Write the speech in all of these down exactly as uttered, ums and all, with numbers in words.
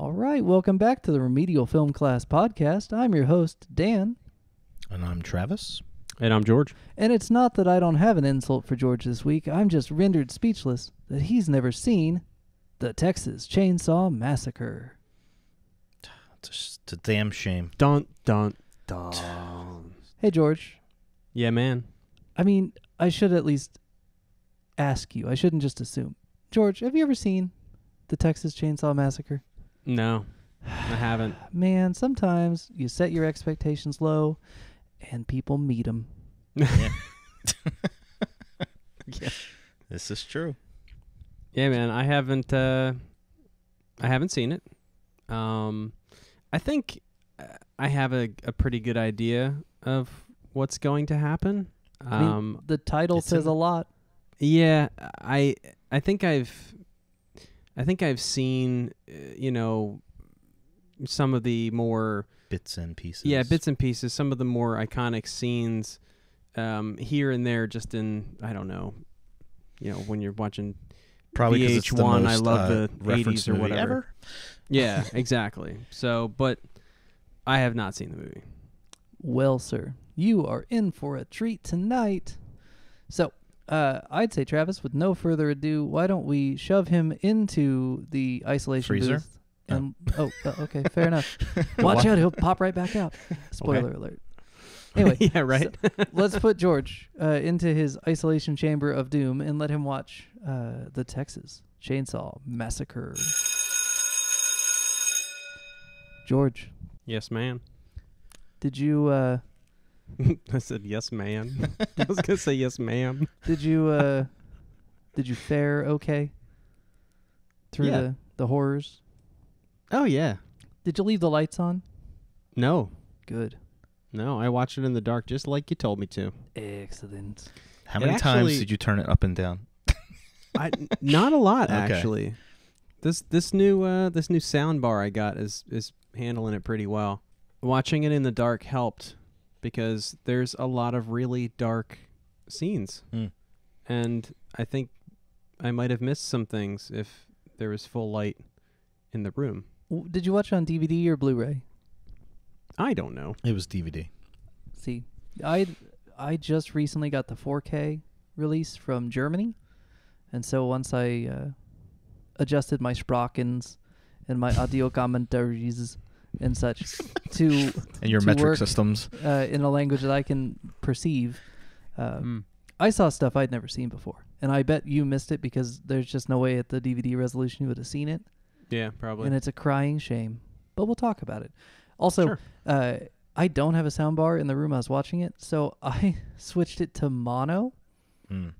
All right, welcome back to the Remedial Film Class Podcast. I'm your host, Dan. And I'm Travis. And I'm George. And it's not that I don't have an insult for George this week. I'm just rendered speechless that he's never seen The Texas Chainsaw Massacre. It's a damn shame. Dun, dun, dun. Hey, George. Yeah, man. I mean, I should at least ask you. I shouldn't just assume. George, have you ever seen The Texas Chainsaw Massacre? No, I haven't. Man, sometimes you set your expectations low and people meet them. Yeah. Yeah. This is true. Yeah, man, I haven't uh, I haven't seen it. Um, I think I have a, a pretty good idea of what's going to happen. Um, I mean, the title says a, a lot. Yeah, I I think I've I think I've seen uh, you know, some of the more bits and pieces. Yeah, bits and pieces. Some of the more iconic scenes um, here and there. Just in I don't know, you know, when you're watching probably V H one, it's the most, I love uh, the eighties or whatever. Ever? Yeah, exactly. So, but I have not seen the movie. Well, sir, you are in for a treat tonight. So, uh, I'd say, Travis, with no further ado, why don't we shove him into the isolation freezer booth? And, oh, oh uh, okay, fair enough. Watch out, he'll pop right back out. Spoiler okay. alert. Anyway, yeah, right. So let's put George uh, into his isolation chamber of doom and let him watch uh, the Texas Chainsaw Massacre. George. Yes, man. Did you? Uh, I said yes, man. I was gonna say yes, ma'am. Did you? Uh, did you fare okay through yeah. the the horrors? Oh yeah. Did you leave the lights on? No. Good. No, I watched it in the dark just like you told me to. Excellent. How many actually, times did you turn it up and down? I not a lot okay. actually. This this new uh this new sound bar I got is is handling it pretty well. Watching it in the dark helped because there's a lot of really dark scenes. Mm. And I think I might have missed some things if there was full light in the room. Did you watch on D V D or Blu-ray? I don't know. It was D V D. See, I I just recently got the four K release from Germany, and so once I uh, adjusted my Sprachens and my audio commentaries and such to and your to metric work, systems uh, in a language that I can perceive, uh, mm. I saw stuff I'd never seen before, and I bet you missed it because there's just no way at the D V D resolution you would have seen it. Yeah, probably. And it's a crying shame, but we'll talk about it. Also, sure. uh, I don't have a sound bar in the room I was watching it, so I switched it to mono, mm.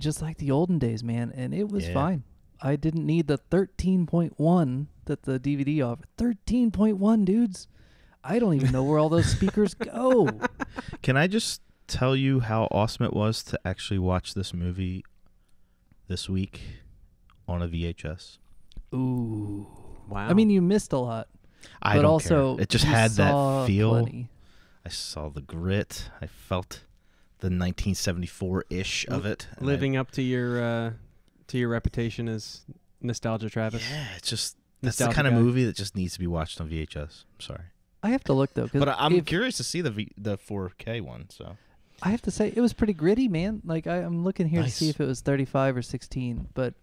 just like the olden days, man, and it was yeah. fine. I didn't need the thirteen point one that the D V D offered. thirteen point one, dudes. I don't even know where all those speakers go. Can I just tell you how awesome it was to actually watch this movie this week on a V H S? Ooh. Wow. I mean, you missed a lot. I but don't also care. It just had that feel. Plenty. I saw the grit. I felt the nineteen seventy-four-ish of it. Living I, up to your uh, to your reputation as nostalgia, Travis. Yeah, it's just that's nostalgia the kind guy. Of movie that just needs to be watched on V H S. I'm sorry. I have to look though, but I'm if, curious to see the v, the four K one. So I have to say it was pretty gritty, man. Like I, I'm looking here nice. To see if it was thirty-five or sixteen, but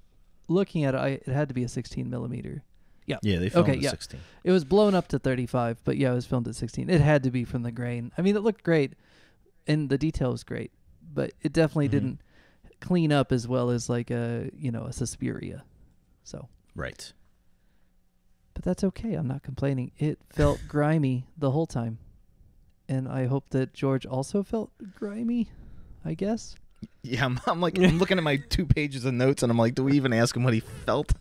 looking at it, I, it had to be a sixteen millimeter. Yeah. Yeah, they filmed okay, at yeah. sixteen. It was blown up to thirty-five, but yeah, it was filmed at sixteen. It had to be from the grain. I mean, it looked great, and the detail was great, but it definitely mm-hmm. didn't clean up as well as like a you know a Suspiria. So right. But that's okay. I'm not complaining. It felt grimy the whole time, and I hope that George also felt grimy. I guess. Yeah, I'm, I'm like I'm looking at my two pages of notes, and I'm like, do we even ask him what he felt,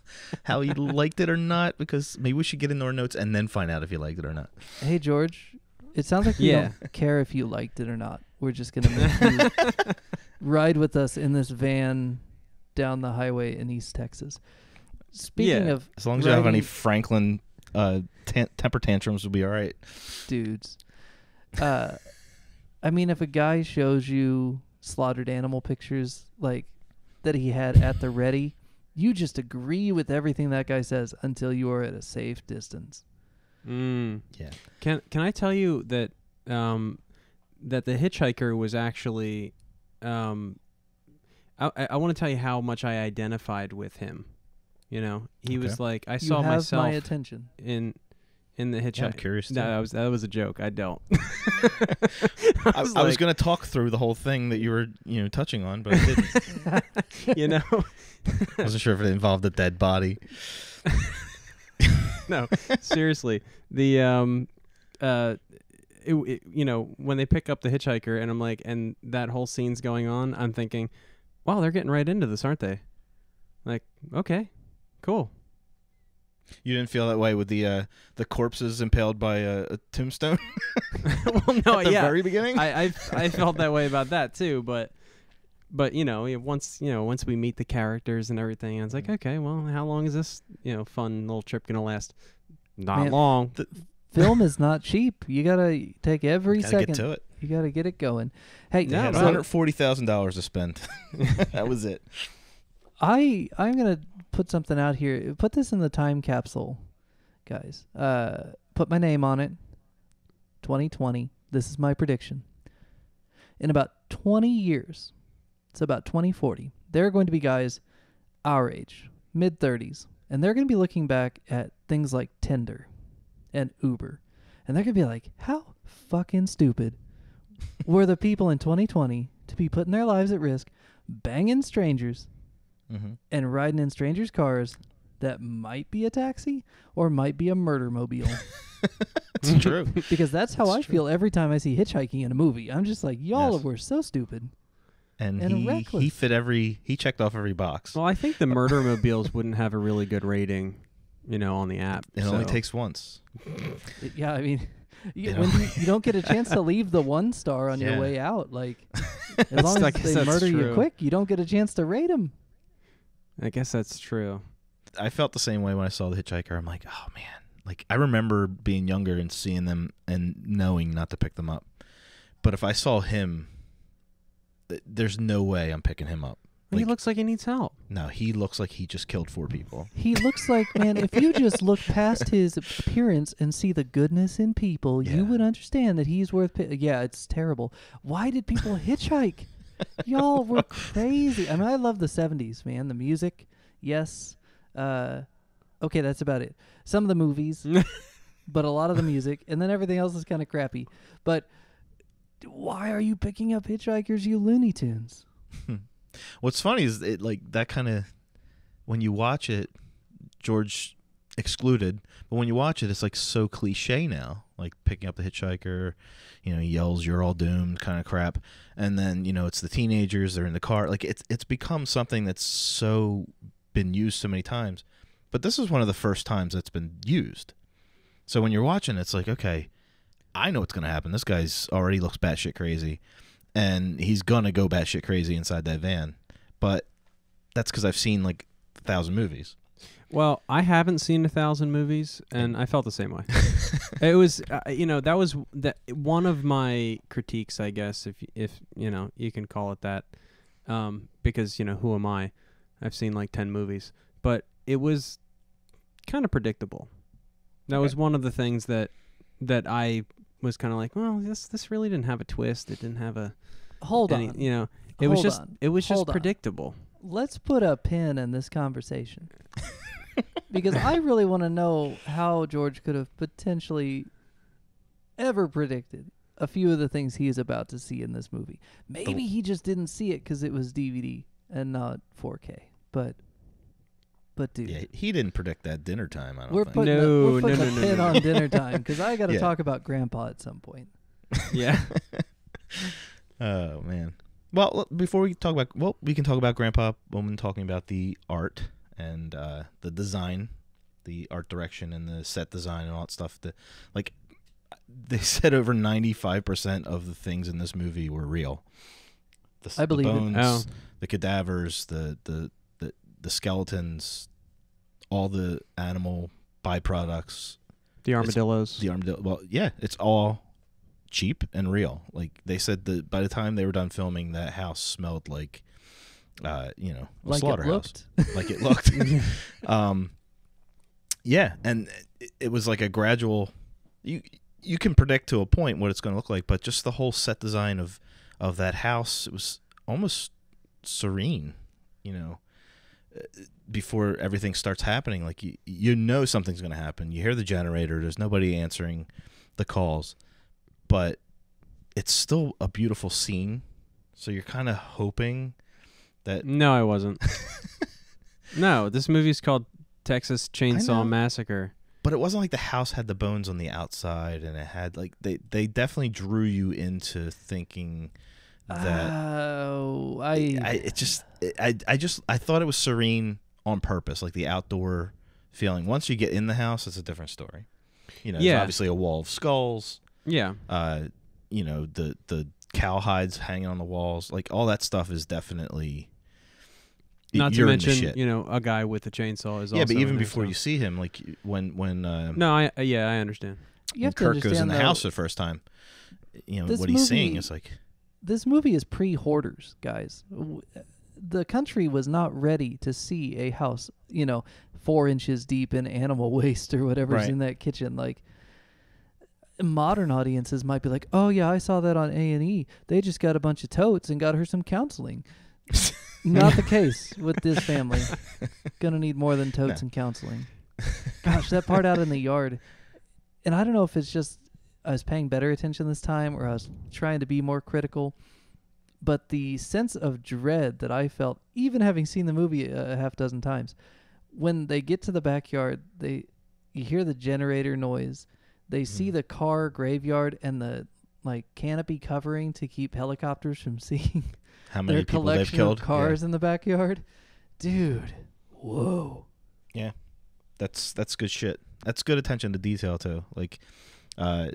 how he liked it or not? Because maybe we should get into our notes and then find out if he liked it or not. Hey, George, it sounds like you yeah. don't care if you liked it or not. We're just gonna make you ride with us in this van down the highway in East Texas. Speaking yeah. of, as long as riding, you don't have any Franklin uh, t temper tantrums, we'll be all right, dudes. Uh, I mean, if a guy shows you slaughtered animal pictures like that he had at the ready You just agree with everything that guy says until you are at a safe distance. Mm. Yeah. Can Can I tell you that um, that the hitchhiker was actually um, I I want to tell you how much I identified with him. You know, he okay. was like I you saw have myself my attention in. In the hitchhiker. Yeah, I'm curious. No, that was that was a joke. I don't. I was, like, was going to talk through the whole thing that you were, you know, touching on, but I didn't. You know, I wasn't sure if it involved a dead body. No, seriously, the um, uh, it, it, you know, when they pick up the hitchhiker, and I'm like, and that whole scene's going on, I'm thinking, wow, they're getting right into this, aren't they? Like, okay, cool. You didn't feel that way with the uh, the corpses impaled by a, a tombstone? Well, no, at the yeah. very beginning, I, I I felt that way about that too. But but you know, once you know, once we meet the characters and everything, I was like, okay, well, how long is this you know fun little trip gonna last? Not Man, long. The film is not cheap. You gotta take every gotta second. Get to it. You gotta get it going. Hey, they had one hundred forty thousand dollars to spend. That was it. I I'm gonna. Put something out here. Put this in the time capsule, guys. Uh, put my name on it. twenty twenty. This is my prediction. In about twenty years, it's about twenty forty, there are going to be guys our age, mid thirties, and they're going to be looking back at things like Tinder and Uber, and they're going to be like, how fucking stupid were the people in twenty twenty to be putting their lives at risk, banging strangers, Mm-hmm. and riding in strangers' cars that might be a taxi or might be a murder mobile. It's true. Because that's how it's I true. feel every time I see hitchhiking in a movie. I'm just like, y'all yes. were so stupid. And, and he, reckless. he fit every, he checked off every box. Well, I think the murder mobiles wouldn't have a really good rating, you know, on the app. It so. only takes once. It, yeah, I mean, you, when you, you don't get a chance to leave the one star on yeah. your way out. Like, as long as they murder true. you quick, you don't get a chance to rate them. I guess that's true. I felt the same way when I saw The Hitchhiker. I'm like, oh, man. Like, I remember being younger and seeing them and knowing not to pick them up. But if I saw him, th there's no way I'm picking him up. Like, he looks like he needs help. No, he looks like he just killed four people. He looks like, man, if you just look past his appearance and see the goodness in people, yeah. you would understand that he's worth pi Yeah, it's terrible. Why did people hitchhike? Y'all were crazy. I mean, I love the seventies, man. The music, yes. Uh, okay, that's about it. Some of the movies, but a lot of the music, and then everything else is kind of crappy. But why are you picking up hitchhikers, you Looney Tunes? What's funny is it like that kind of when you watch it, George excluded, but when you watch it, it's like so cliche now. Like picking up the hitchhiker, you know, he yells, "You're all doomed," kind of crap. And then, you know, it's the teenagers, they're in the car. Like it's it's become something that's so been used so many times. But this is one of the first times that's been used. So when you're watching, it's like, okay, I know what's gonna happen. This guy's already looks batshit crazy, and he's gonna go batshit crazy inside that van. But that's because I've seen like a thousand movies. Well, I haven't seen a thousand movies, and I felt the same way. It was, uh, you know, that was that one of my critiques, I guess, if if you know you can call it that, um, because you know who am I? I've seen like ten movies, but it was kind of predictable. That okay. was one of the things that that I was kind of like, well, this this really didn't have a twist. It didn't have a hold any, on. You know, it hold was just on. it was hold just on. predictable. Let's put a pin in this conversation. Because I really want to know how George could have potentially ever predicted a few of the things he is about to see in this movie. Maybe he just didn't see it because it was D V D and not four K. But, but dude, yeah, he didn't predict that dinner time. I don't we're think. Putting no, a, we're putting no, no, a pin no, no, on no. dinner time because I got to yeah. talk about Grandpa at some point. Yeah. Oh man. Well, before we talk about well, we can talk about Grandpa when we're talking about the art. And uh, the design, the art direction and the set design and all that stuff. The, like, they said over ninety-five percent of the things in this movie were real. The, I believe the bones, it. Oh. the cadavers, the, the, the, the skeletons, all the animal byproducts. The armadillos. It's, the armadillo. Well, yeah, it's all cheap and real. Like, they said that by the time they were done filming, that house smelled like uh, you know, a like slaughterhouse. It like it looked. um, yeah, and it, it was like a gradual. You you can predict to a point what it's going to look like, but just the whole set design of of that house, it was almost serene, you know. Before everything starts happening, like you, you know something's going to happen. You hear the generator. There's nobody answering the calls, but it's still a beautiful scene. So you're kind of hoping that. No, I wasn't. No, this movie's called Texas Chainsaw Massacre. But it wasn't like the house had the bones on the outside, and it had like they they definitely drew you into thinking. That oh, I, I it just I I just I thought it was serene on purpose, like the outdoor feeling. Once you get in the house, it's a different story. You know, yeah. There's obviously a wall of skulls. Yeah. Uh, you know, the the cowhides hanging on the walls, like all that stuff is definitely. Not to mention, you know, a guy with a chainsaw is. Yeah, also but even before you see him, like when when. Uh, no, I yeah, I understand. You have to Kirk understand goes in the house the first time. You know what he's seeing is like. This movie is pre-Hoarders, guys. The country was not ready to see a house, you know, four inches deep in animal waste or whatever's right. in that kitchen. Like, modern audiences might be like, oh, yeah, I saw that on A and E. They just got a bunch of totes and got her some counseling. Not the case with this family. Gonna need more than totes no. and counseling. Gosh, that part out in the yard. And I don't know if it's just... I was paying better attention this time, or I was trying to be more critical. But the sense of dread that I felt, even having seen the movie a half dozen times, when they get to the backyard, they you hear the generator noise, they mm. see the car graveyard and the like canopy covering to keep helicopters from seeing how many their people collection they've killed. Of cars yeah. in the backyard, dude. Whoa. Yeah, that's that's good shit. That's good attention to detail too. Like. Uh,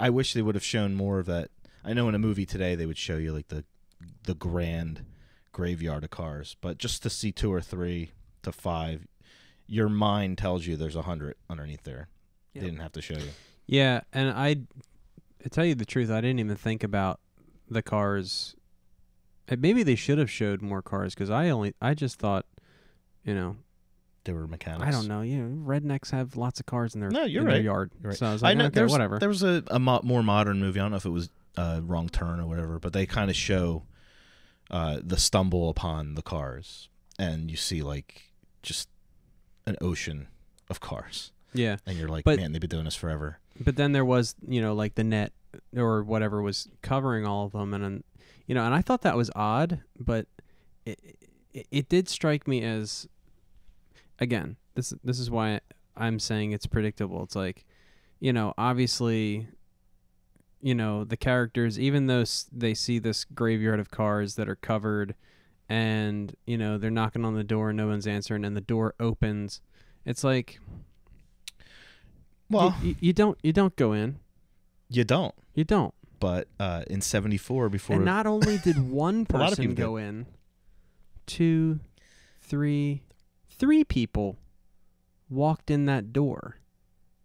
I wish they would have shown more of that. I know in a movie today they would show you like the the grand graveyard of cars, but just to see two or three to five, your mind tells you there's a hundred underneath there. Yep. They didn't have to show you. Yeah, and I, I tell you the truth, I didn't even think about the cars. Maybe they should have showed more cars because I only I just thought, you know. They were mechanics. I don't know. You know, rednecks have lots of cars in their, no, you're in right. their yard. You're right. So I was like, I know, okay, there was, whatever. There was a, a mo more modern movie. I don't know if it was uh, Wrong Turn or whatever, but they kind of show uh, the stumble upon the cars, and you see like just an ocean of cars. Yeah. And you're like, but, man, they've been doing this forever. But then there was, you know, like the net or whatever was covering all of them, and, and you know, and I thought that was odd, but it it, it did strike me as. Again, this this is why I'm saying it's predictable. It's like, you know, obviously, you know, the characters, even though s they see this graveyard of cars that are covered and, you know, they're knocking on the door and no one's answering and the door opens, it's like, well, you, you don't you don't go in. You don't. You don't. But uh, in seventy-four before. And not only did one person go did. in, two, three. Three people walked in that door.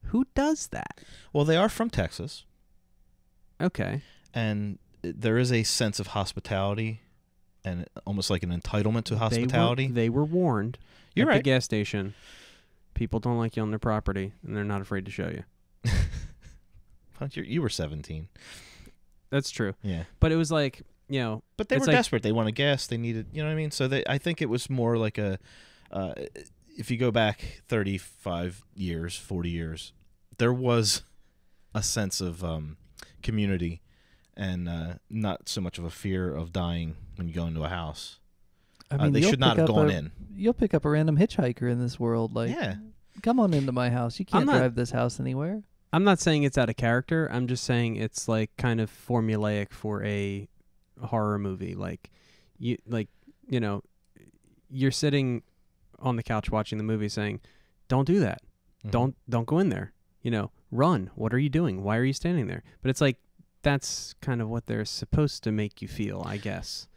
Who does that? Well, they are from Texas. Okay. And there is a sense of hospitality and almost like an entitlement to hospitality. They were, they were warned. You're right. At the gas station, people don't like you on their property, and they're not afraid to show you. You were seventeen. That's true. Yeah. But it was like, you know. But they were like, desperate. They wanted gas. They needed, you know what I mean? So they, I think it was more like a... Uh, if you go back thirty-five years, forty years, there was a sense of um, community and uh, not so much of a fear of dying when you go into a house. I mean, uh, they should not have gone a, in. You'll pick up a random hitchhiker in this world. Like, yeah. Come on into my house. You can't not, drive this house anywhere. I'm not saying it's out of character. I'm just saying it's like kind of formulaic for a horror movie. Like you, like, you know, you're sitting... on the couch watching the movie saying, don't do that. Mm-hmm. Don't, don't go in there, you know, run. What are you doing? Why are you standing there? But it's like, that's kind of what they're supposed to make you feel, I guess.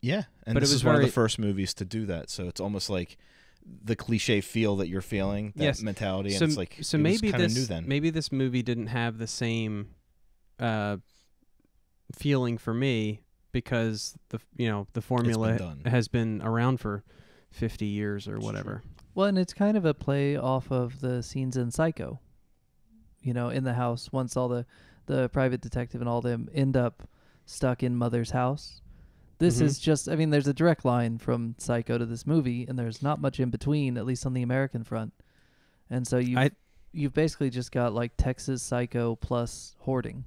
Yeah. And but this it was is one very... of the first movies to do that. So it's almost like the cliche feel that you're feeling, that yes. mentality. So, and it's like, so it maybe this, new then. maybe this movie didn't have the same, uh, feeling for me because the you know the formula been has been around for fifty years or whatever. Well, and it's kind of a play off of the scenes in Psycho. You know, in the house, once all the the private detective and all them end up stuck in Mother's house. This mm-hmm. is just, I mean, there's a direct line from Psycho to this movie, and there's not much in between, at least on the American front. And so you you've basically just got like Texas Psycho plus hoarding.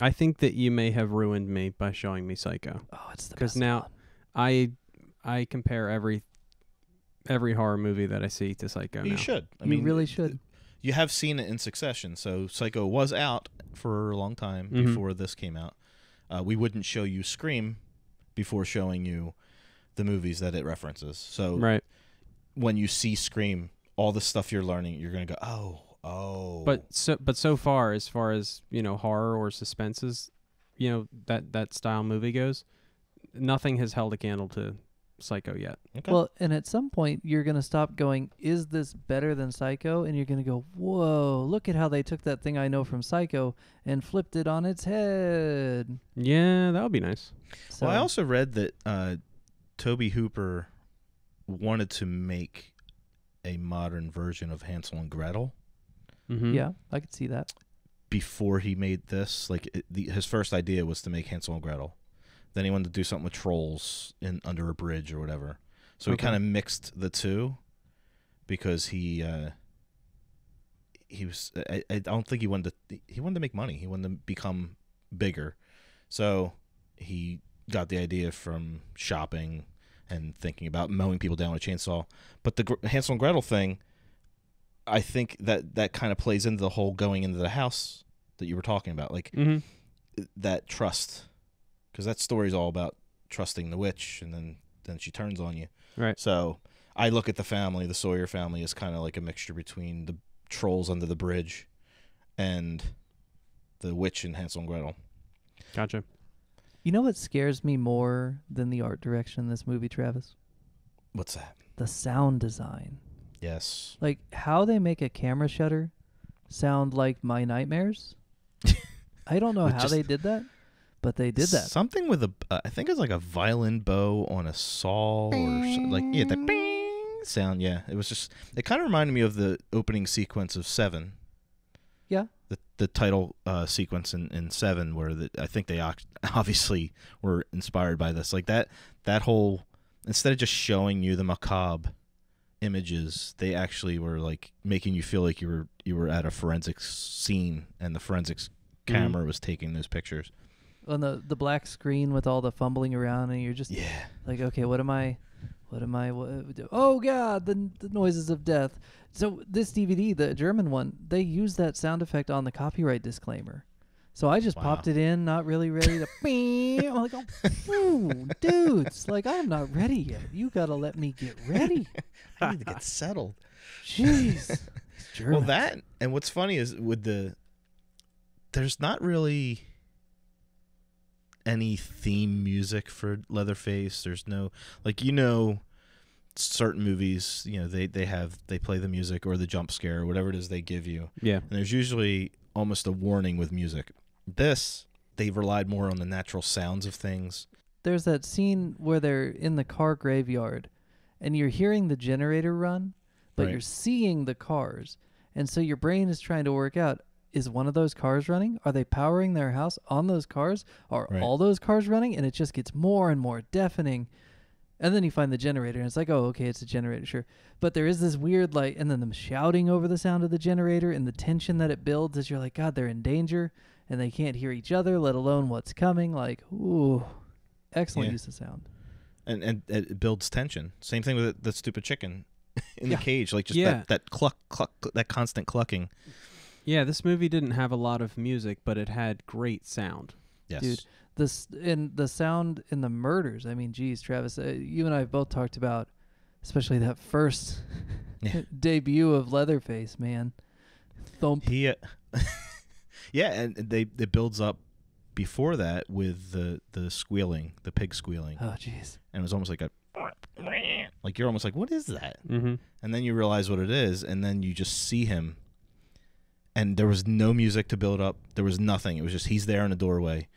I think that you may have ruined me by showing me Psycho. Oh, it's the best. Because now I I compare every every horror movie that I see to Psycho. You now. should. I you mean, really should. You have seen it in succession. So Psycho was out for a long time mm-hmm. before this came out. Uh, we wouldn't show you Scream before showing you the movies that it references. So right. when you see Scream, all the stuff you're learning, you're going to go, oh, oh. But so, but so far, as far as, you know, horror or suspenses, you know, that, that style movie goes, nothing has held a candle to Psycho yet. Okay. Well, and at some point, you're going to stop going, is this better than Psycho? And you're going to go, whoa, look at how they took that thing I know from Psycho and flipped it on its head. Yeah, that would be nice. So, well, I also read that uh, Tobe Hooper wanted to make a modern version of Hansel and Gretel. Mm-hmm. Yeah, I could see that. Before he made this, like it, the, his first idea was to make Hansel and Gretel. Then he wanted to do something with trolls in under a bridge or whatever. So okay. he kind of mixed the two because he uh, he was. I, I don't think he wanted to. He wanted to make money. He wanted to become bigger. So he got the idea from shopping and thinking about mowing people down with a chainsaw. But the Hansel and Gretel thing, I think that that kind of plays into the whole going into the house that you were talking about, like mm-hmm. that trust, because that story's all about trusting the witch, and then then she turns on you. Right. So I look at the family, the Sawyer family, is kind of like a mixture between the trolls under the bridge and the witch in Hansel and Gretel. Gotcha. You know what scares me more than the art direction in this movie, Travis? What's that? The sound design. Yes. Like, how they make a camera shutter sound like my nightmares. I don't know how they did that, but they did that. Something with a, uh, I think it's like a violin bow on a saw, or so, like, yeah, that bing sound, yeah. It was just, it kind of reminded me of the opening sequence of Seven. Yeah. The, the title uh, sequence in, in Seven, where the, I think they obviously were inspired by this. Like that, that whole, instead of just showing you the macabre images, they actually were like making you feel like you were you were at a forensics scene, and the forensics camera mm. was taking those pictures. On the the black screen with all the fumbling around, and you're just yeah. like, okay, what am I? What am I? What, oh, God, the, the noises of death. So this D V D, the German one, they used that sound effect on the copyright disclaimer. So I just wow. popped it in, not really ready to. I'm like, oh, dudes, like, I'm not ready yet. You got to let me get ready. I need to get settled. Jeez. Well, that, and what's funny is with the, there's not really any theme music for Leatherface. There's no, like, you know, certain movies, you know, they they have they play the music or the jump scare or whatever it is they give you. Yeah. And there's usually almost a warning with music. This, they relied more on the natural sounds of things. There's that scene where they're in the car graveyard and you're hearing the generator run, but right. you're seeing the cars. And so your brain is trying to work out, is one of those cars running? Are they powering their house on those cars? Are right. all those cars running? And it just gets more and more deafening. And then you find the generator, and it's like, oh, okay, it's a generator, sure. But there is this weird, like, and then them shouting over the sound of the generator and the tension that it builds as you're like, God, they're in danger, and they can't hear each other, let alone what's coming. Like, ooh, excellent yeah. use of sound. And, and it builds tension. Same thing with the stupid chicken in yeah. the cage, like just yeah. that, that cluck, cluck, cluck, that constant clucking. Yeah, this movie didn't have a lot of music, but it had great sound. Yes. Dude, this, and the sound in the murders, I mean, geez, Travis, uh, you and I have both talked about, especially that first yeah. debut of Leatherface, man. Thump. He, uh, yeah, and they it builds up before that with the, the squealing, the pig squealing. Oh, jeez. And it was almost like a... Like, you're almost like, what is that? Mm-hmm. And then you realize what it is, and then you just see him. And there was no music to build up. There was nothing. It was just he's there in the doorway.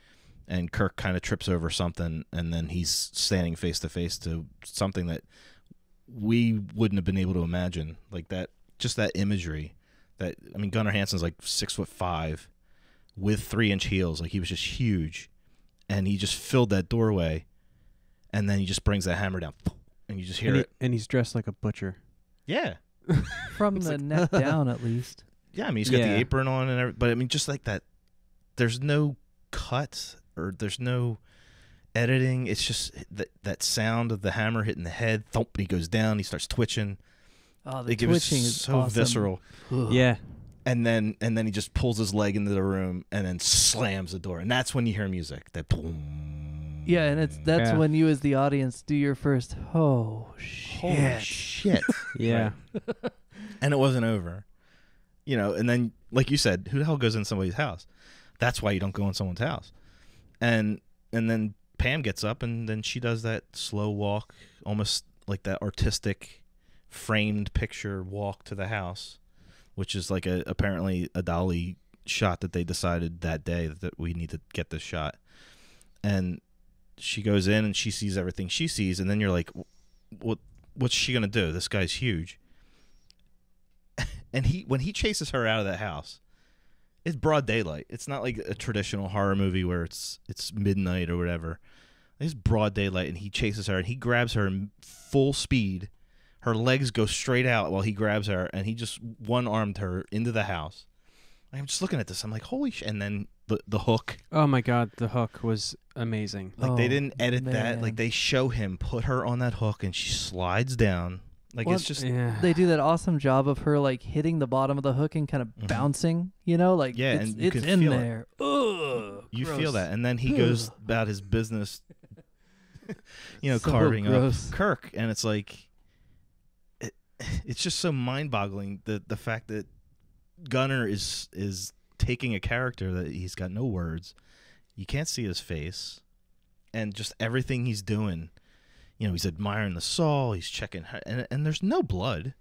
and Kirk kind of trips over something, and then he's standing face to face to something that we wouldn't have been able to imagine. Like that, just that imagery. That, I mean, Gunnar Hansen's like six foot five, with three inch heels. Like he was just huge, and he just filled that doorway, and then he just brings that hammer down, and you just hear and he, it. And he's dressed like a butcher. Yeah, from the like, neck down at least. Yeah, I mean he's got yeah. the apron on and everything, but I mean just like that. There's no cut or there's no editing. It's just that that sound of the hammer hitting the head. Thump. He goes down. He starts twitching. Oh, the it twitching is so awesome. Visceral. Ugh. Yeah. And then and then he just pulls his leg into the room and then slams the door. And that's when you hear music. That boom. Yeah, and it's that's yeah. when you as the audience do your first oh shit. Holy shit. Yeah. Right? And it wasn't over. You know, and then like you said, who the hell goes in somebody's house? That's why you don't go in someone's house. And and then Pam gets up and then she does that slow walk, almost like that artistic framed picture walk to the house, which is like a apparently a dolly shot that they decided that day that we need to get this shot. And she goes in and she sees everything she sees, and then you're like, what what's she gonna do? This guy's huge. And he when he chases her out of that house, it's broad daylight. It's not like a traditional horror movie where it's it's midnight or whatever. It's broad daylight, and he chases her, and he grabs her in full speed. Her legs go straight out while he grabs her, and he just one-armed her into the house. I'm just looking at this. I'm like, holy shit. And then the, the hook. Oh, my God. The hook was amazing. Like, oh, they didn't edit man. that. Like, they show him put her on that hook, and she slides down. Like, well, it's just... Yeah. They do that awesome job of her, like, hitting the bottom of the hook and kind of mm-hmm. bouncing, you know? Like, yeah, it's, and you it's can in feel there. It. Ugh, you gross. Feel that. And then he goes about his business, you know, so carving gross. Up Kirk. And it's like... It, it's just so mind-boggling, the, the fact that Gunnar is, is taking a character that he's got no words. You can't see his face. And just everything he's doing... You know, he's admiring the saw, he's checking her, and, and there's no blood.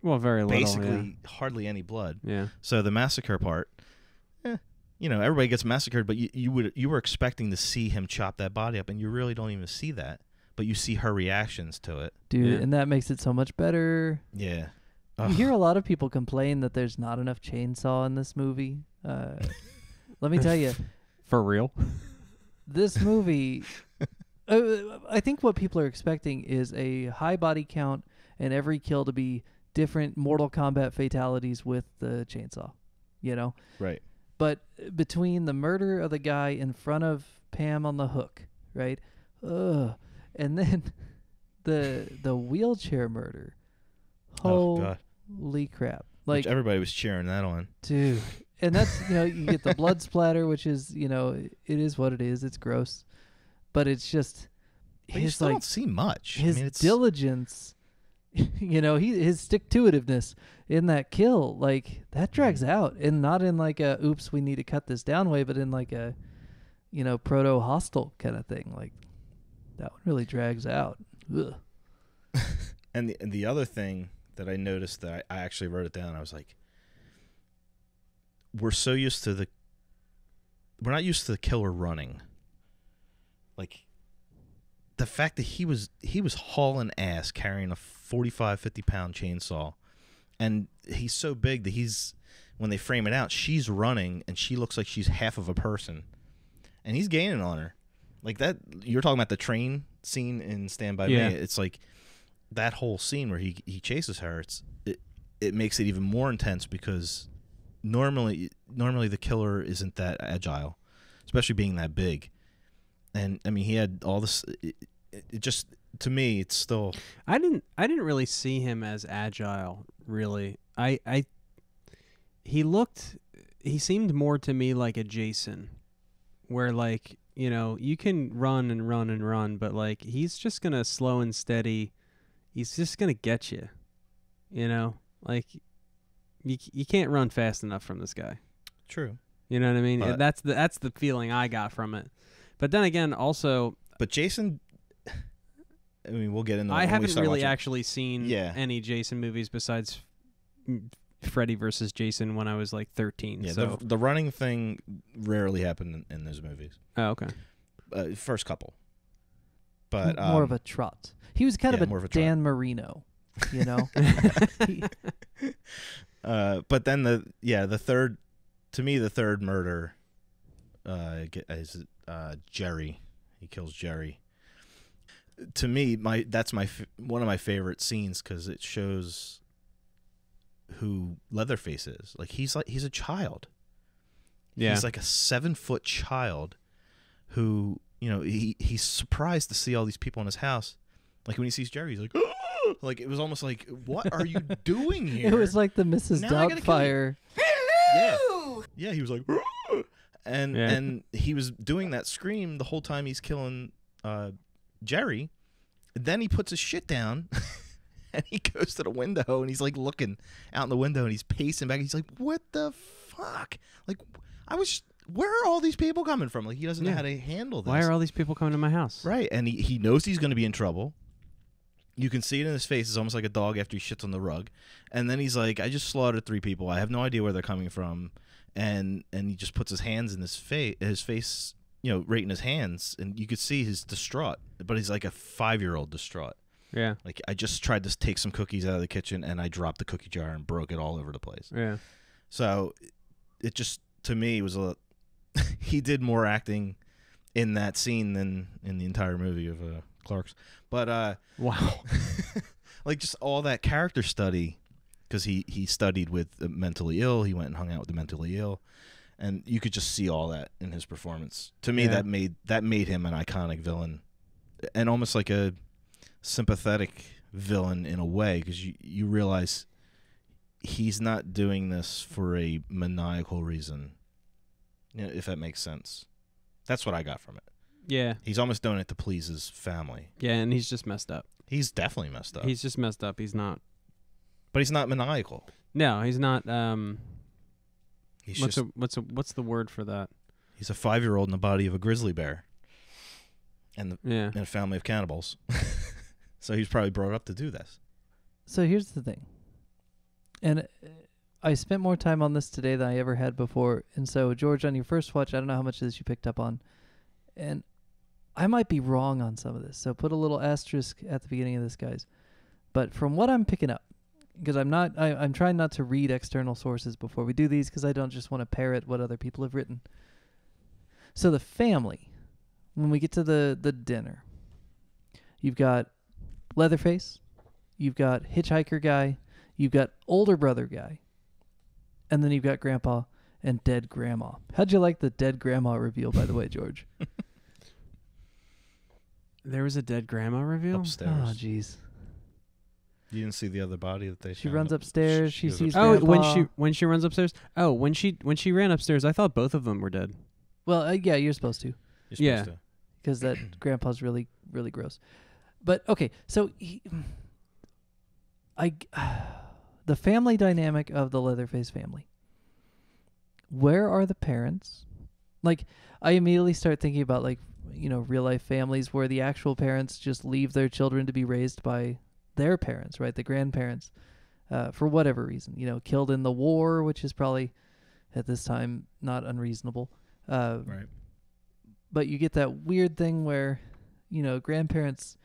Well, very little. Basically, yeah. hardly any blood. Yeah. So the massacre part, eh, you know, everybody gets massacred, but you, you, would, you were expecting to see him chop that body up, and you really don't even see that, but you see her reactions to it. Dude, yeah. and that makes it so much better. Yeah. Ugh. You hear a lot of people complain that there's not enough chainsaw in this movie. Uh, let me tell you. For real? This movie... I think what people are expecting is a high body count and every kill to be different Mortal Kombat fatalities with the chainsaw, you know? Right. But between the murder of the guy in front of Pam on the hook, right? Ugh. And then the the wheelchair murder. Holy oh, crap. Like, which everybody was cheering that on. Dude. And that's, you know, you get the blood splatter, which is, you know, it is what it is. It's gross. But it's just, but his, you like, don't see much. His I mean, it's... diligence, you know, he his stick-to-itiveness in that kill, like that drags out, and not in like a "oops, we need to cut this down" way, but in like a, you know, proto-hostile kind of thing. Like that one really drags out. Ugh. and the and the other thing that I noticed that I, I actually wrote it down. I was like, we're so used to the, we're not used to the killer running. Like, the fact that he was he was hauling ass carrying a forty-five, fifty pound chainsaw, and he's so big that he's, when they frame it out, she's running and she looks like she's half of a person, and he's gaining on her. Like that, you're talking about the train scene in Stand By yeah. Me. It's like that whole scene where he he chases her. It's it it makes it even more intense because normally normally the killer isn't that agile, especially being that big. And I mean, he had all this. It, it just to me, it's still. I didn't. I didn't really see him as agile. Really, I. I. He looked. He seemed more to me like a Jason, where like you know you can run and run and run, but like he's just gonna slow and steady. He's just gonna get you. You know, like you you can't run fast enough from this guy. True. You know what I mean? But that's the that's the feeling I got from it. But then again, also... But Jason... I mean, we'll get into that. I haven't really watching. actually seen yeah. any Jason movies besides Freddy versus Jason when I was like thirteen. Yeah, so the, the running thing rarely happened in, in those movies. Oh, okay. Uh, first couple, but um, more of a trot. He was kind yeah, of a, a Dan Marino, you know. uh, but then the yeah the third, to me the third murder, uh, is uh, Jerry. He kills Jerry. To me, my that's my f one of my favorite scenes because it shows who Leatherface is. Like he's like he's a child. Yeah, he's like a seven foot child who, you know, he he's surprised to see all these people in his house. Like when he sees Jerry, he's like, oh! Like it was almost like, what are you doing here? It was like the Missus Doubtfire. Yeah, yeah, he was like, oh! and yeah. and he was doing that scream the whole time he's killing Uh, Jerry. Then he puts his shit down and he goes to the window and he's like looking out in the window and he's pacing back. And he's like, what the fuck? Like, I was, where are all these people coming from? Like, he doesn't yeah. know how to handle this. Why are all these people coming to my house? Right. And he, he knows he's going to be in trouble. You can see it in his face. It's almost like a dog after he shits on the rug. And then he's like, I just slaughtered three people. I have no idea where they're coming from. And, and he just puts his hands in his face, his face, you know, right in his hands, and you could see he's distraught, but he's like a five-year-old distraught. Yeah. Like, I just tried to take some cookies out of the kitchen, and I dropped the cookie jar and broke it all over the place. Yeah. So it just, to me, was a he did more acting in that scene than in the entire movie of uh, Clark's. But, uh... wow. Like, just all that character study, because he, he studied with the mentally ill, he went and hung out with the mentally ill. And you could just see all that in his performance. To me, yeah. that made that made him an iconic villain, and almost like a sympathetic villain in a way, because you you realize he's not doing this for a maniacal reason. You know, if that makes sense, that's what I got from it. Yeah, he's almost doing it to please his family. Yeah, and he's just messed up. He's definitely messed up. He's just messed up. He's not. But he's not maniacal. No, he's not. Um. He's what's just, a, what's a, what's the word for that? He's a five-year-old in the body of a grizzly bear, and the, yeah. and a family of cannibals. So he's probably brought up to do this. So here's the thing, and I spent more time on this today than I ever had before. And so George, on your first watch, I don't know how much of this you picked up on, and I might be wrong on some of this. So put a little asterisk at the beginning of this, guys. But from what I'm picking up, because I'm not, I, I'm trying not to read external sources before we do these, because I don't just want to parrot what other people have written. So the family, when we get to the, the dinner, you've got Leatherface, you've got Hitchhiker guy, you've got older brother guy, and then you've got Grandpa and dead Grandma. How'd you like the dead Grandma reveal, by the way, George? There was a dead Grandma reveal? Upstairs. Oh, jeez. You didn't see the other body that they. She runs up. upstairs. She, she sees. Upstairs. Oh, when she when she runs upstairs. Oh, when she when she ran upstairs, I thought both of them were dead. Well, uh, yeah, you're supposed to. You're supposed yeah, because that Grandpa's really really gross. But okay, so he, I uh, the family dynamic of the Leatherface family. Where are the parents? Like, I immediately start thinking about, like, you know, real life families where the actual parents just leave their children to be raised by their parents, right? The grandparents, uh, for whatever reason, you know, killed in the war, which is probably at this time not unreasonable. Uh, right. But you get that weird thing where, you know, grandparents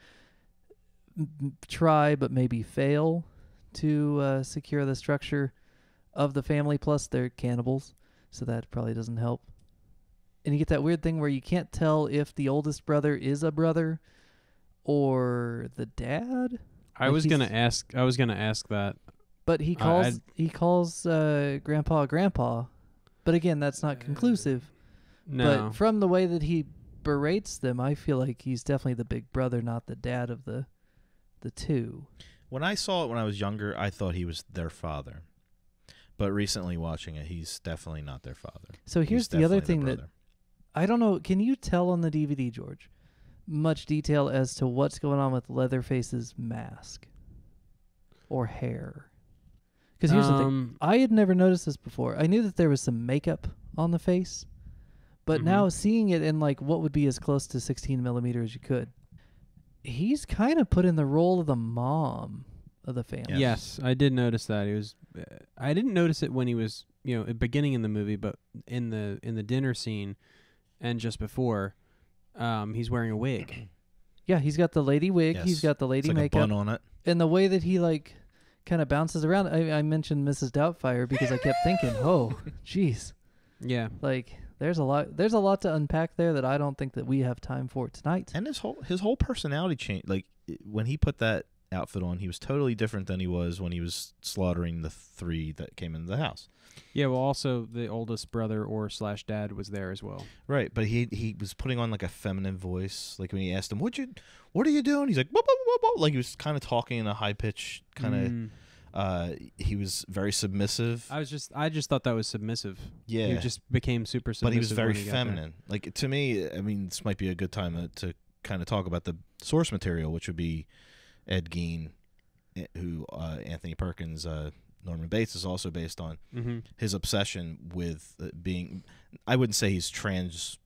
m try but maybe fail to uh, secure the structure of the family. Plus, they're cannibals, so that probably doesn't help. And you get that weird thing where you can't tell if the oldest brother is a brother or the dad. I like was gonna ask. I was gonna ask that, but he calls uh, he calls uh, Grandpa Grandpa, but again, that's not conclusive. No. But from the way that he berates them, I feel like he's definitely the big brother, not the dad of the the two. When I saw it when I was younger, I thought he was their father, but recently watching it, he's definitely not their father. So here's the other thing that I don't know. Can you tell on the D V D, George, much detail as to what's going on with Leatherface's mask or hair? Because here's um, the thing. I had never noticed this before. I knew that there was some makeup on the face, but mm-hmm. now seeing it in, like, what would be as close to sixteen millimeter as you could, he's kind of put in the role of the mom of the family. Yes, yes I did notice that. He was. Uh, I didn't notice it when he was, you know, at beginning in the movie, but in the in the dinner scene, and just before, um, he's wearing a wig. Yeah, he's got the lady wig. Yes. He's got the lady it's like makeup a bun on it. And the way that he like kind of bounces around. I, I mentioned Missus Doubtfire because I kept thinking, oh, jeez. Yeah. Like there's a lot. There's a lot to unpack there that I don't think that we have time for tonight. And his whole his whole personality changed. Like when he put that outfit on, he was totally different than he was when he was slaughtering the three that came into the house. Yeah, well, also the oldest brother or slash dad was there as well. Right, but he he was putting on like a feminine voice. Like when he asked him, "What you, what are you doing?" He's like, "Whoop, whoop, whoop, whoop." Like he was kind of talking in a high pitch kind of. Mm. Uh, he was very submissive. I was just, I just thought that was submissive. Yeah, he just became super submissive. But he was very he feminine. Like to me, I mean, this might be a good time uh, to kind of talk about the source material, which would be Ed Gein, who uh, Anthony Perkins, uh, Norman Bates is also based on. Mm-hmm. His obsession with uh, being, I wouldn't say he's trans,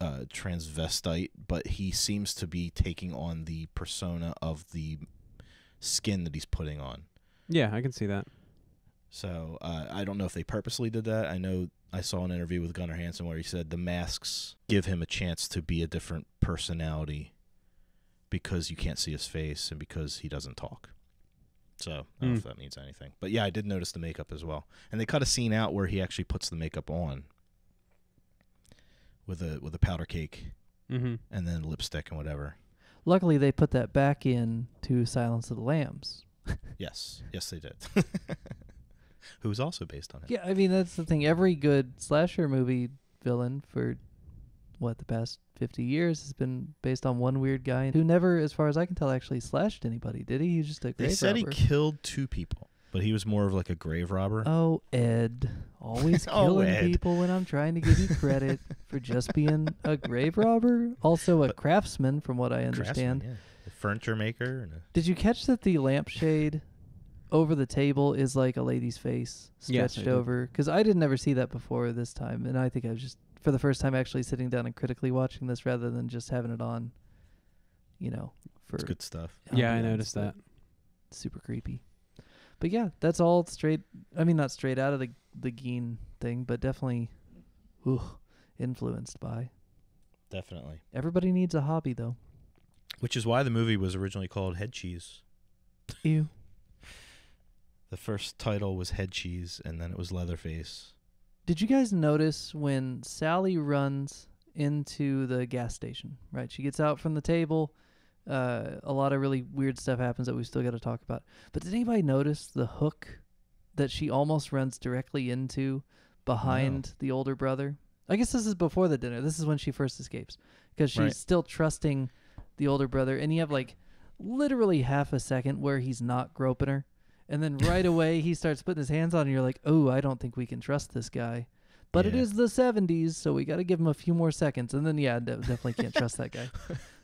uh, transvestite, but he seems to be taking on the persona of the skin that he's putting on. Yeah, I can see that. So uh, I don't know if they purposely did that. I know I saw an interview with Gunnar Hansen where he said the masks give him a chance to be a different personality, because you can't see his face and because he doesn't talk. So I don't mm. know if that means anything. But yeah, I did notice the makeup as well. And they cut a scene out where he actually puts the makeup on with a with a powder cake mm-hmm. and then lipstick and whatever. Luckily, they put that back in to Silence of the Lambs. Yes. Yes, they did. Who was also based on it. Yeah, I mean, that's the thing. Every good slasher movie villain for... what, the past fifty years has been based on one weird guy who never, as far as I can tell, actually slashed anybody, did he? He was just a grave robber. They said he killed two people, but he was more of like a grave robber. Oh, Ed. Always killing oh, Ed. people when I'm trying to give you credit for just being a grave robber. Also a but craftsman, from what I understand. Yeah. A furniture maker. And a did you catch that the lampshade over the table is like a lady's face stretched yes, over? Because I didn't ever see that before this time, and I think I was just... for the first time actually sitting down and critically watching this rather than just having it on, you know, for it's good stuff. Yeah, I noticed that. Super creepy. But yeah, that's all straight, I mean, not straight out of the the Gein thing, but definitely ooh, influenced by. Definitely. Everybody needs a hobby, though. Which is why the movie was originally called Head Cheese. Ew. The first title was Head Cheese, and then it was Leatherface. Did you guys notice when Sally runs into the gas station, right? She gets out from the table. Uh, a lot of really weird stuff happens that we still got to talk about. But did anybody notice the hook that she almost runs directly into behind no. the older brother? I guess this is before the dinner. This is when she first escapes because she's right. still trusting the older brother. And you have like literally half a second where he's not groping her. And then right away, he starts putting his hands on, and you're like, oh, I don't think we can trust this guy. But yeah. It is the seventies, so we got to give him a few more seconds. And then, yeah, de definitely can't trust that guy.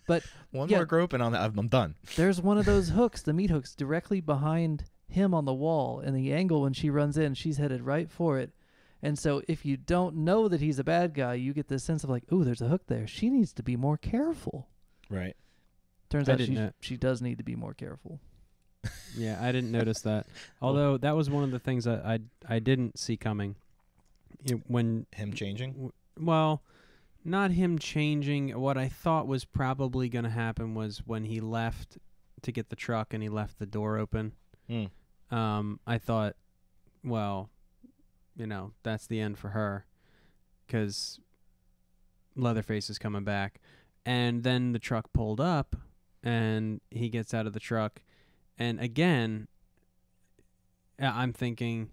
But one yeah, more grope, and I'm done. There's one of those hooks, the meat hooks, directly behind him on the wall. And the angle when she runs in, she's headed right for it. And so if you don't know that he's a bad guy, you get this sense of like, oh, there's a hook there. She needs to be more careful. Right. Turns I out she, she does need to be more careful. Yeah, I didn't notice that. Although that was one of the things that I I didn't see coming. It, when him changing? W well, not him changing. What I thought was probably going to happen was when he left to get the truck and he left the door open. Mm. Um, I thought, well, you know, that's the end for her because Leatherface is coming back. And then the truck pulled up and he gets out of the truck. And again, I'm thinking,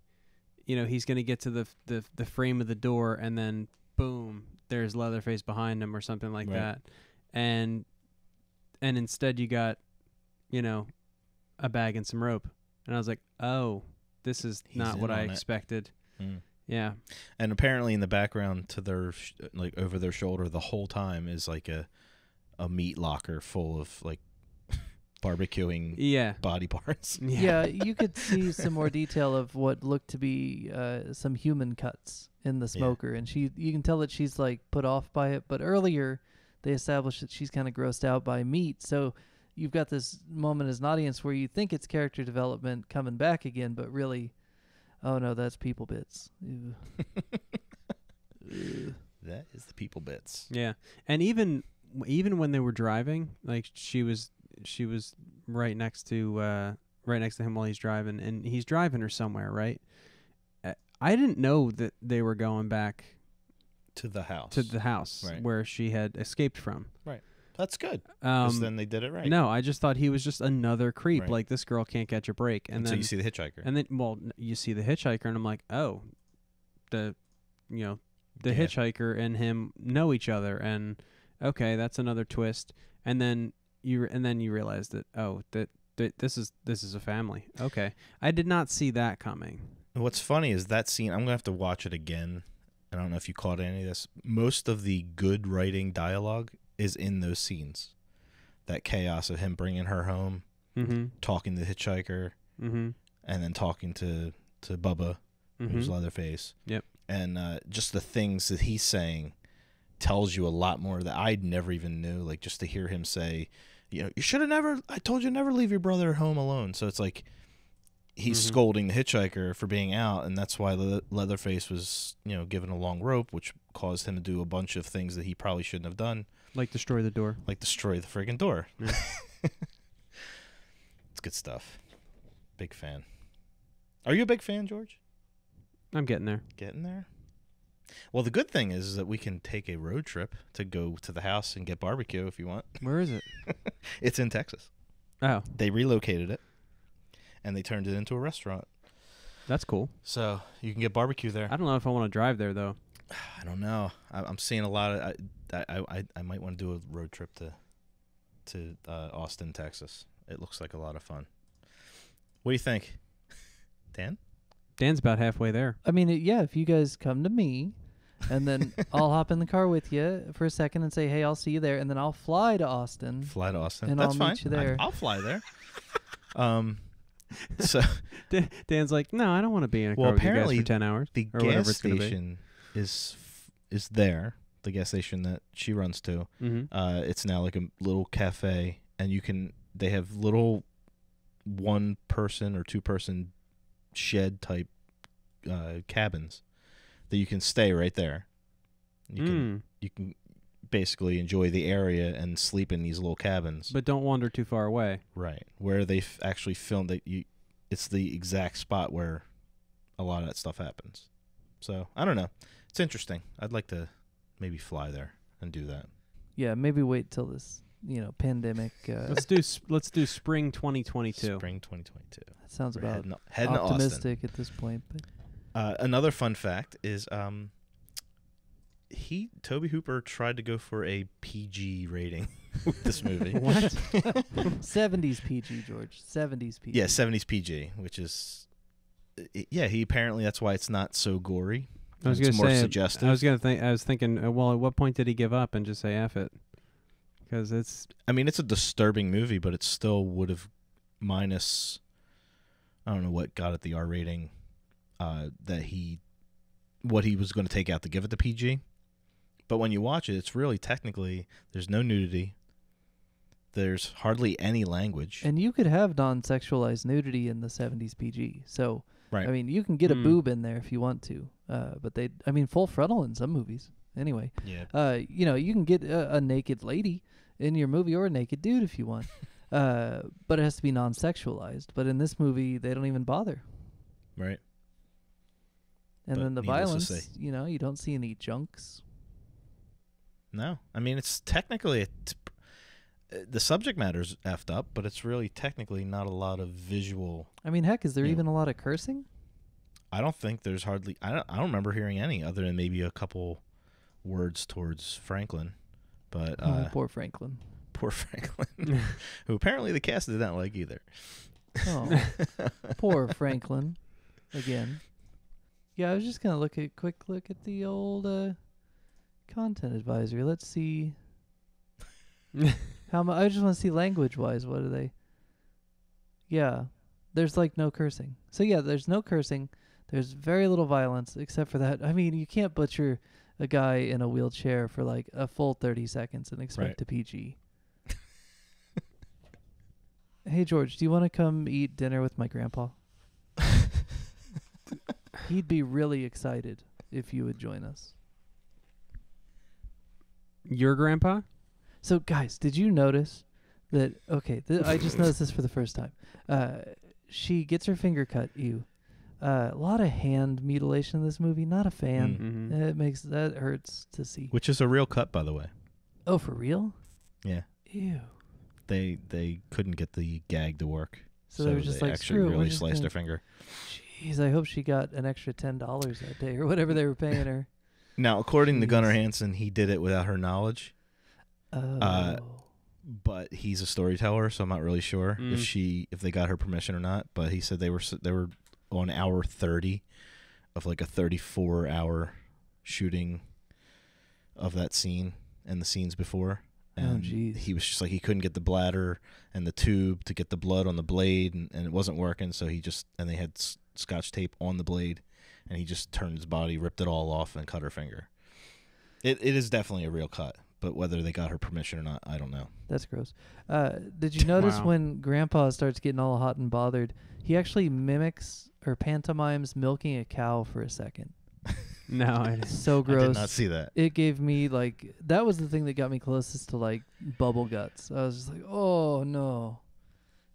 you know, he's going to get to the, the the frame of the door and then, boom, there's Leatherface behind him or something like right. that. And and instead you got, you know, a bag and some rope. And I was like, oh, this is he's not what I expected. Mm. Yeah. And apparently in the background to their, sh like, over their shoulder the whole time is, like, a, a meat locker full of, like, barbecuing yeah. body parts. Yeah, yeah, you could see some more detail of what looked to be uh, some human cuts in the smoker. Yeah. And she, you can tell that she's like put off by it. But earlier they established that she's kind of grossed out by meat. So you've got this moment as an audience where you think it's character development coming back again, but really, oh no, that's people bits. That is the people bits. Yeah, and even even when they were driving, like she was she was right next to uh, right next to him while he's driving, and he's driving her somewhere, right? I didn't know that they were going back to the house to the house right. where she had escaped from. Right. That's good. Um, then they did it right. No, I just thought he was just another creep. Right. Like, this girl can't catch a break. And, and then, so you see the hitchhiker. And then, well, you see the hitchhiker, and I'm like, oh, the, you know, the yeah. hitchhiker and him know each other, and okay, that's another twist. And then you, and then you realize that oh, that, that this is this is a family. Okay, I did not see that coming. What's funny is that scene. I'm gonna have to watch it again. I don't know if you caught any of this. Most of the good writing dialogue is in those scenes. That chaos of him bringing her home, mm-hmm. talking to the hitchhiker, mm-hmm. and then talking to, to Bubba, mm-hmm. who's Leatherface. Yep. And uh, just the things that he's saying tells you a lot more that I never even knew. Like, just to hear him say, you know, you should have never, I told you never leave your brother home alone. So it's like he's mm-hmm. scolding the hitchhiker for being out, and that's why Le Leatherface was, you know, given a long rope, which caused him to do a bunch of things that he probably shouldn't have done. Like destroy the door. Like destroy the friggin' door. Yeah. It's good stuff. Big fan. Are you a big fan, George? I'm getting there. Getting there? Well, the good thing is, is that we can take a road trip to go to the house and get barbecue if you want. Where is it? It's in Texas. Oh. They relocated it, and they turned it into a restaurant. That's cool. So you can get barbecue there. I don't know if I want to drive there, though. I don't know. I, I'm seeing a lot of... I, I I I might want to do a road trip to to uh, Austin, Texas. It looks like a lot of fun. What do you think, Dan? Dan's about halfway there. I mean, yeah. If you guys come to me, and then I'll hop in the car with you for a second and say, "Hey, I'll see you there," and then I'll fly to Austin. Fly to Austin. And That's I'll fine. Meet you there. I, I'll fly there. um. So Dan's like, "No, I don't want to be in a well, car with you guys for ten hours." The or gas it's station be. is is there. The gas station that she runs to, mm-hmm. uh, it's now like a little cafe, and you can they have little one person or two person shed type uh, cabins that you can stay right there. You mm. can you can basically enjoy the area and sleep in these little cabins, but don't wander too far away. Right, where they f actually filmed that you, it's the exact spot where a lot of that stuff happens. So I don't know, it's interesting. I'd like to. Maybe fly there and do that. Yeah, maybe wait till this, you know, pandemic. Uh, let's do let's do spring twenty twenty-two. Spring twenty twenty-two. That sounds We're about heading, heading optimistic at this point. But. Uh, another fun fact is, um, he Tobe Hooper tried to go for a P G rating with this movie. What? seventies P G, George. seventies P G. Yeah, seventies P G, which is, yeah. He apparently that's why it's not so gory. I was going to say. Suggestive. I was going to think. I was thinking. Uh, well, at what point did he give up and just say "F it"? Because it's. I mean, it's a disturbing movie, but it still would have, minus. I don't know what got it the R rating, uh, that he, what he was going to take out to give it the P G, but when you watch it, it's really technically there's no nudity. There's hardly any language. And you could have non-sexualized nudity in the seventies P G. So. Right. I mean, you can get a mm. boob in there if you want to, uh, but they, I mean, full frontal in some movies. Anyway, yeah. uh, you know, you can get a, a naked lady in your movie or a naked dude if you want, uh, but it has to be non-sexualized. But in this movie, they don't even bother. Right. And but then the violence, you know, you don't see any junks. No. I mean, it's technically, it's, the subject matter's effed up, but it's really technically not a lot of visual. I mean, heck, is there even a lot of cursing? I don't think there's hardly. I don't. I don't remember hearing any other than maybe a couple words towards Franklin, but oh, uh, poor Franklin. Poor Franklin, who apparently the cast did not like either. Oh, poor Franklin, again. Yeah, I was just gonna look at quick look at the old uh, content advisory. Let's see. How m I just want to see language-wise. What are they? Yeah, there's like no cursing. So yeah, there's no cursing. There's very little violence except for that. I mean, you can't butcher a guy in a wheelchair for like a full thirty seconds and expect right. a P G. hey, George, do you want to come eat dinner with my grandpa? He'd be really excited if you would join us. Your grandpa? So, guys, did you notice that? Okay, th I just noticed this for the first time. Uh, she gets her finger cut. Ew. Uh, a lot of hand mutilation in this movie. Not a fan. Mm-hmm. It makes that hurts to see. Which is a real cut, by the way. Oh, for real? Yeah. Ew. They they couldn't get the gag to work, so, so they were just they like, actually really sliced gonna... her finger. Jeez, I hope she got an extra ten dollars that day or whatever they were paying her. Now, according Jeez. to Gunnar Hansen, he did it without her knowledge. Oh. Uh, but he's a storyteller, so I'm not really sure mm. if she if they got her permission or not. But he said they were they were on hour thirty of like a thirty-four hour shooting of that scene and the scenes before. And oh, he was just like, he couldn't get the bladder and the tube to get the blood on the blade, and, and it wasn't working. So he just, and they had s scotch tape on the blade, and he just turned his body, ripped it all off, and cut her finger. It It is definitely a real cut, but whether they got her permission or not, I don't know. That's gross. Uh, did you notice wow. when Grandpa starts getting all hot and bothered, he actually mimics or pantomimes milking a cow for a second? No, I didn't. So gross. I did not see that. It gave me like that was the thing that got me closest to like bubble guts. I was just like, oh no,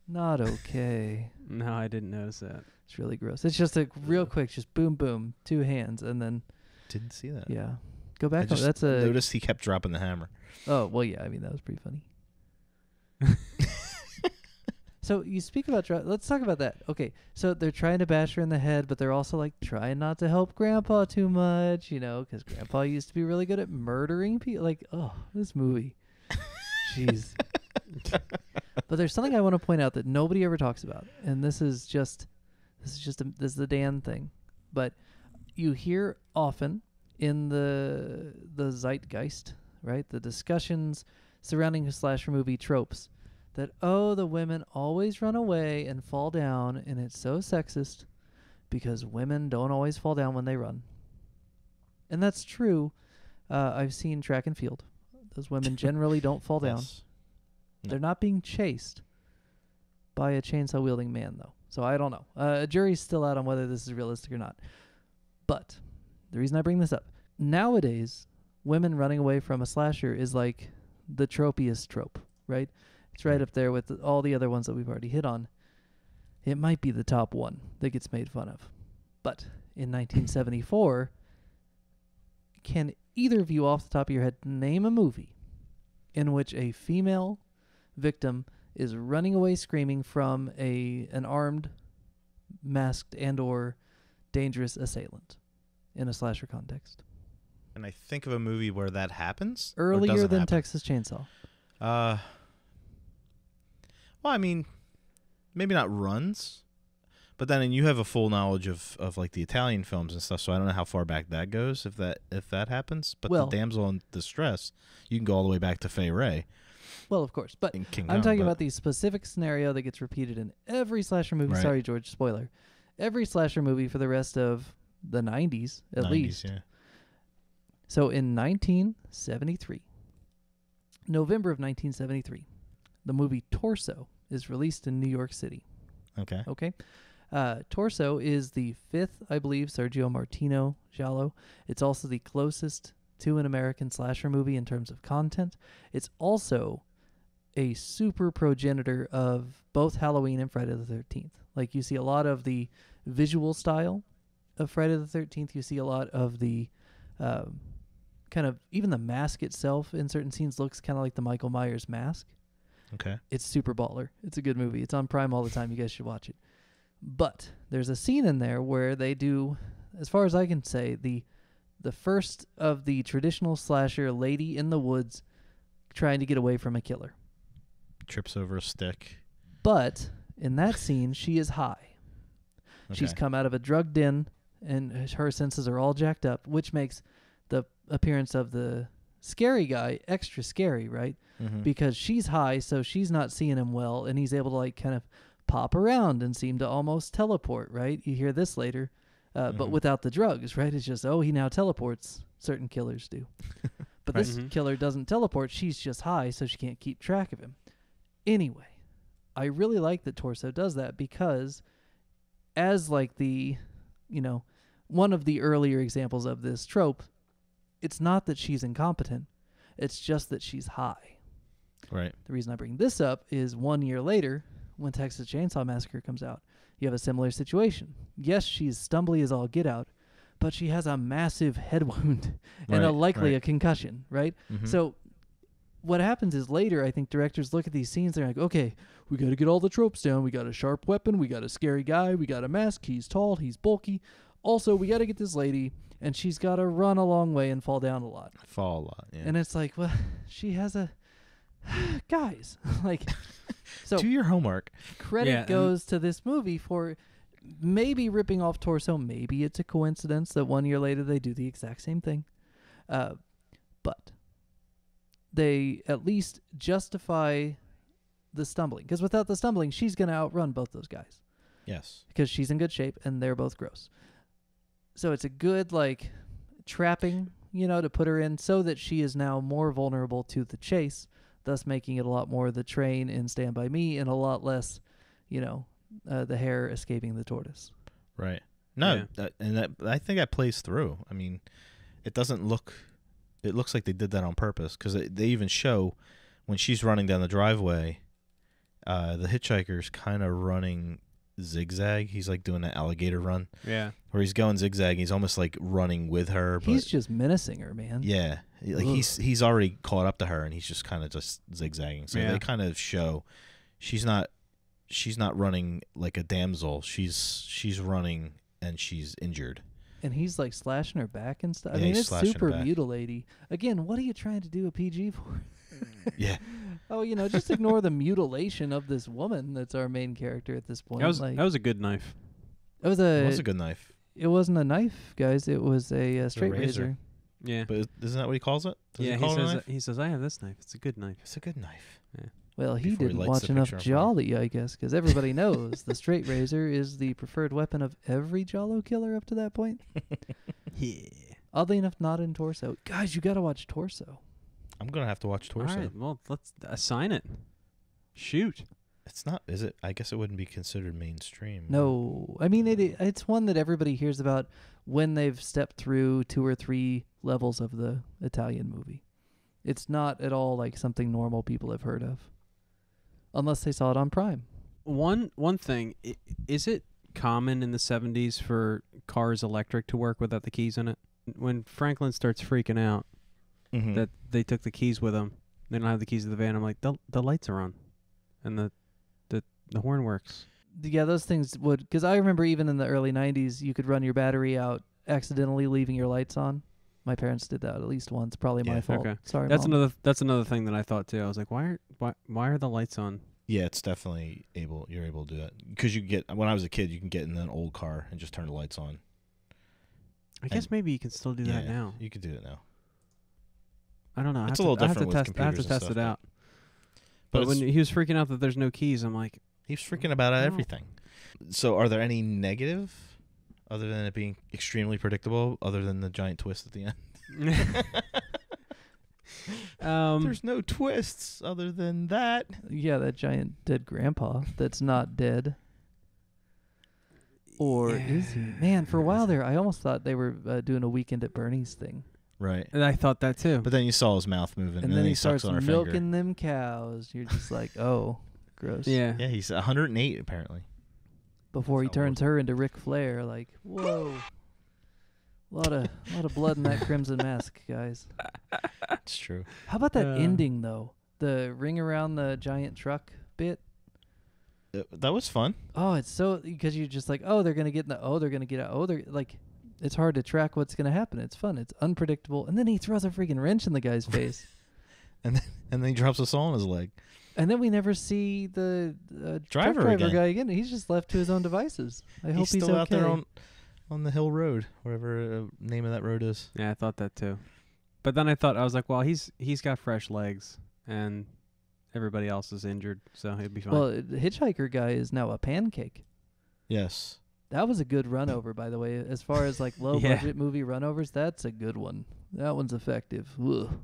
not okay. No, I didn't notice that. It's really gross. It's just like real quick, just boom, boom, two hands, and then didn't see that. Yeah, go back. I just That's a noticed he kept dropping the hammer. Oh well, yeah. I mean that was pretty funny. So you speak about, let's talk about that. Okay, so they're trying to bash her in the head, but they're also like trying not to help Grandpa too much, you know, because Grandpa used to be really good at murdering people. Like, oh, this movie. Jeez. But there's something I want to point out that nobody ever talks about, and this is just, this is just, a, this is the Dan thing. But you hear often in the, the zeitgeist, right, the discussions surrounding the slasher movie tropes, that, oh, the women always run away and fall down, and it's so sexist because women don't always fall down when they run. And that's true. Uh, I've seen track and field. Those women generally don't fall down. Yes. No. They're not being chased by a chainsaw-wielding man, though. So I don't know. Uh, a jury's still out on whether this is realistic or not. But the reason I bring this up, nowadays, women running away from a slasher is like the tropiest trope, right? It's right up there with all the other ones that we've already hit on. It might be the top one that gets made fun of. But in nineteen seventy-four, can either of you off the top of your head name a movie in which a female victim is running away screaming from a an armed, masked, and or dangerous assailant in a slasher context? And I think of a movie where that happens? Earlier than happen. Texas Chainsaw. Uh... Well, I mean, maybe not runs, but then and you have a full knowledge of, of like the Italian films and stuff, so I don't know how far back that goes if that if that happens. But well, the damsel in distress, you can go all the way back to Fay Wray. Well, of course, but Kingdom, I'm talking but about the specific scenario that gets repeated in every slasher movie. Right. Sorry, George, spoiler. Every slasher movie for the rest of the nineties, at nineties, least. Yeah. So in nineteen seventy-three, November of nineteen seventy-three. The movie Torso is released in New York City. Okay. Okay. Uh, Torso is the fifth, I believe, Sergio Martino giallo. It's also the closest to an American slasher movie in terms of content. It's also a super progenitor of both Halloween and Friday the thirteenth. Like, you see a lot of the visual style of Friday the thirteenth. You see a lot of the uh, kind of, even the mask itself in certain scenes looks kind of like the Michael Myers mask. Okay. It's super baller. It's a good movie. It's on Prime all the time. You guys should watch it. But there's a scene in there where they do, as far as I can say, the the first of the traditional slasher lady in the woods trying to get away from a killer. Trips over a stick. But in that scene, she is high. Okay. She's come out of a drug den, and her senses are all jacked up, which makes the appearance of the scary guy extra scary, right? Mm-hmm. Because she's high, so she's not seeing him well, and he's able to like kind of pop around and seem to almost teleport, right? You hear this later, uh, mm-hmm. but without the drugs, right? It's just, oh, he now teleports. Certain killers do. But right. This mm-hmm. killer doesn't teleport. She's just high, so she can't keep track of him. Anyway, I really like that Torso does that, because as like the, you know, one of the earlier examples of this trope, it's not that she's incompetent. It's just that she's high. Right. The reason I bring this up is one year later, when Texas Chainsaw Massacre comes out, you have a similar situation. Yes, she's stumbly as all get out, but she has a massive head wound and right, a likely right. a concussion, right? Mm-hmm. So what happens is later, I think directors look at these scenes, they're like, okay, we got to get all the tropes down. We got a sharp weapon. We got a scary guy. We got a mask. He's tall. He's bulky. Also, we got to get this lady, and she's got to run a long way and fall down a lot. Fall a lot, yeah. And it's like, well, she has a... Guys, like... So do your homework. Credit yeah, goes to this movie for maybe ripping off Torso. Maybe it's a coincidence that one year later they do the exact same thing. Uh, but they at least justify the stumbling. Because without the stumbling, she's going to outrun both those guys. Yes. Because she's in good shape and they're both gross. So it's a good, like, trapping, you know, to put her in so that she is now more vulnerable to the chase, thus making it a lot more the train in Stand By Me and a lot less, you know, uh, the hare escaping the tortoise. Right. No, yeah. that, and that, I think that plays through. I mean, it doesn't look, it looks like they did that on purpose, because they, they even show when she's running down the driveway, uh, the hitchhiker's kind of running zigzag. He's like doing that alligator run. Yeah. Where he's going zigzag. He's almost like running with her. But he's just menacing her, man. Yeah. Like Ugh. he's he's already caught up to her, and he's just kind of just zigzagging. So yeah. they kind of show she's not she's not running like a damsel. She's she's running and she's injured. And he's like slashing her back and stuff. Yeah, I mean, it's super mutilating. Again, what are you trying to do a P G for? Yeah. Oh, you know, just ignore the mutilation of this woman that's our main character at this point. That was, like, that was a good knife. It was a. It was a good knife. It wasn't a knife, guys. It was a uh, straight a razor. razor. Yeah, but isn't that what he calls it? Does yeah, he, call he says. It he says, "I have this knife. It's a good knife. It's a good knife." Yeah. Well, he Before didn't he watch enough Jolly, I guess, because everybody knows the straight razor is the preferred weapon of every Jollo killer up to that point. Yeah. Oddly enough, not in Torso. Guys, you got to watch Torso. I'm gonna have to watch Torso. All right, well, let's assign it. Shoot. It's not, is it? I guess it wouldn't be considered mainstream. No. I mean, it. it's one that everybody hears about when they've stepped through two or three levels of the Italian movie. It's not at all like something normal people have heard of. Unless they saw it on Prime. One one thing, I, is it common in the seventies for cars electric to work without the keys in it? When Franklin starts freaking out mm-hmm. that they took the keys with them, they don't have the keys to the van, I'm like, the, the lights are on. And the The horn works. Yeah, those things would... Because I remember even in the early nineties, you could run your battery out accidentally leaving your lights on. My parents did that at least once. Probably yeah, my fault. Okay. Sorry, that's Mom. another That's another thing that I thought, too. I was like, why are why, why are the lights on? Yeah, it's definitely able... You're able to do that. Because you get... When I was a kid, you can get in an old car and just turn the lights on. I and guess maybe you can still do yeah, that now. You can do it now. I don't know. It's a little to, different with test, computers I have to test stuff, it out. But, but when he was freaking out that there's no keys, I'm like... He's freaking about everything. So are there any negative, other than it being extremely predictable, other than the giant twist at the end? um, There's no twists other than that. Yeah, that giant dead grandpa that's not dead. Or yeah. is he? Man, for a while there, I almost thought they were uh, doing a Weekend at Bernie's thing. Right. And I thought that too. But then you saw his mouth moving, and, and then, then he, he starts sucks on her milking finger. Them cows. You're just like, oh... Gross. Yeah. Yeah, he's one hundred and eight apparently. Before he turns her into Ric Flair, like, whoa. A lot of a lot of blood in that crimson mask, guys. It's true. How about that uh, ending though? The ring around the giant truck bit? Uh, that was fun. Oh, it's so because you're just like, "Oh, they're going to get in the oh, they're going to get out. Oh, they're like it's hard to track what's going to happen. It's fun. It's unpredictable." And then he throws a freaking wrench in the guy's face. and then, and then he drops a saw on his leg. And then we never see the uh, driver, driver again. guy again. He's just left to his own devices. I he's hope he's still okay. out there on, on the hill road, whatever the name of that road is. Yeah, I thought that too. But then I thought, I was like, well, he's he's got fresh legs, and everybody else is injured, so he'll be fine. Well, the hitchhiker guy is now a pancake. Yes. That was a good runover, by the way. As far as like low-budget yeah. movie runovers, that's a good one. That one's effective. Ugh.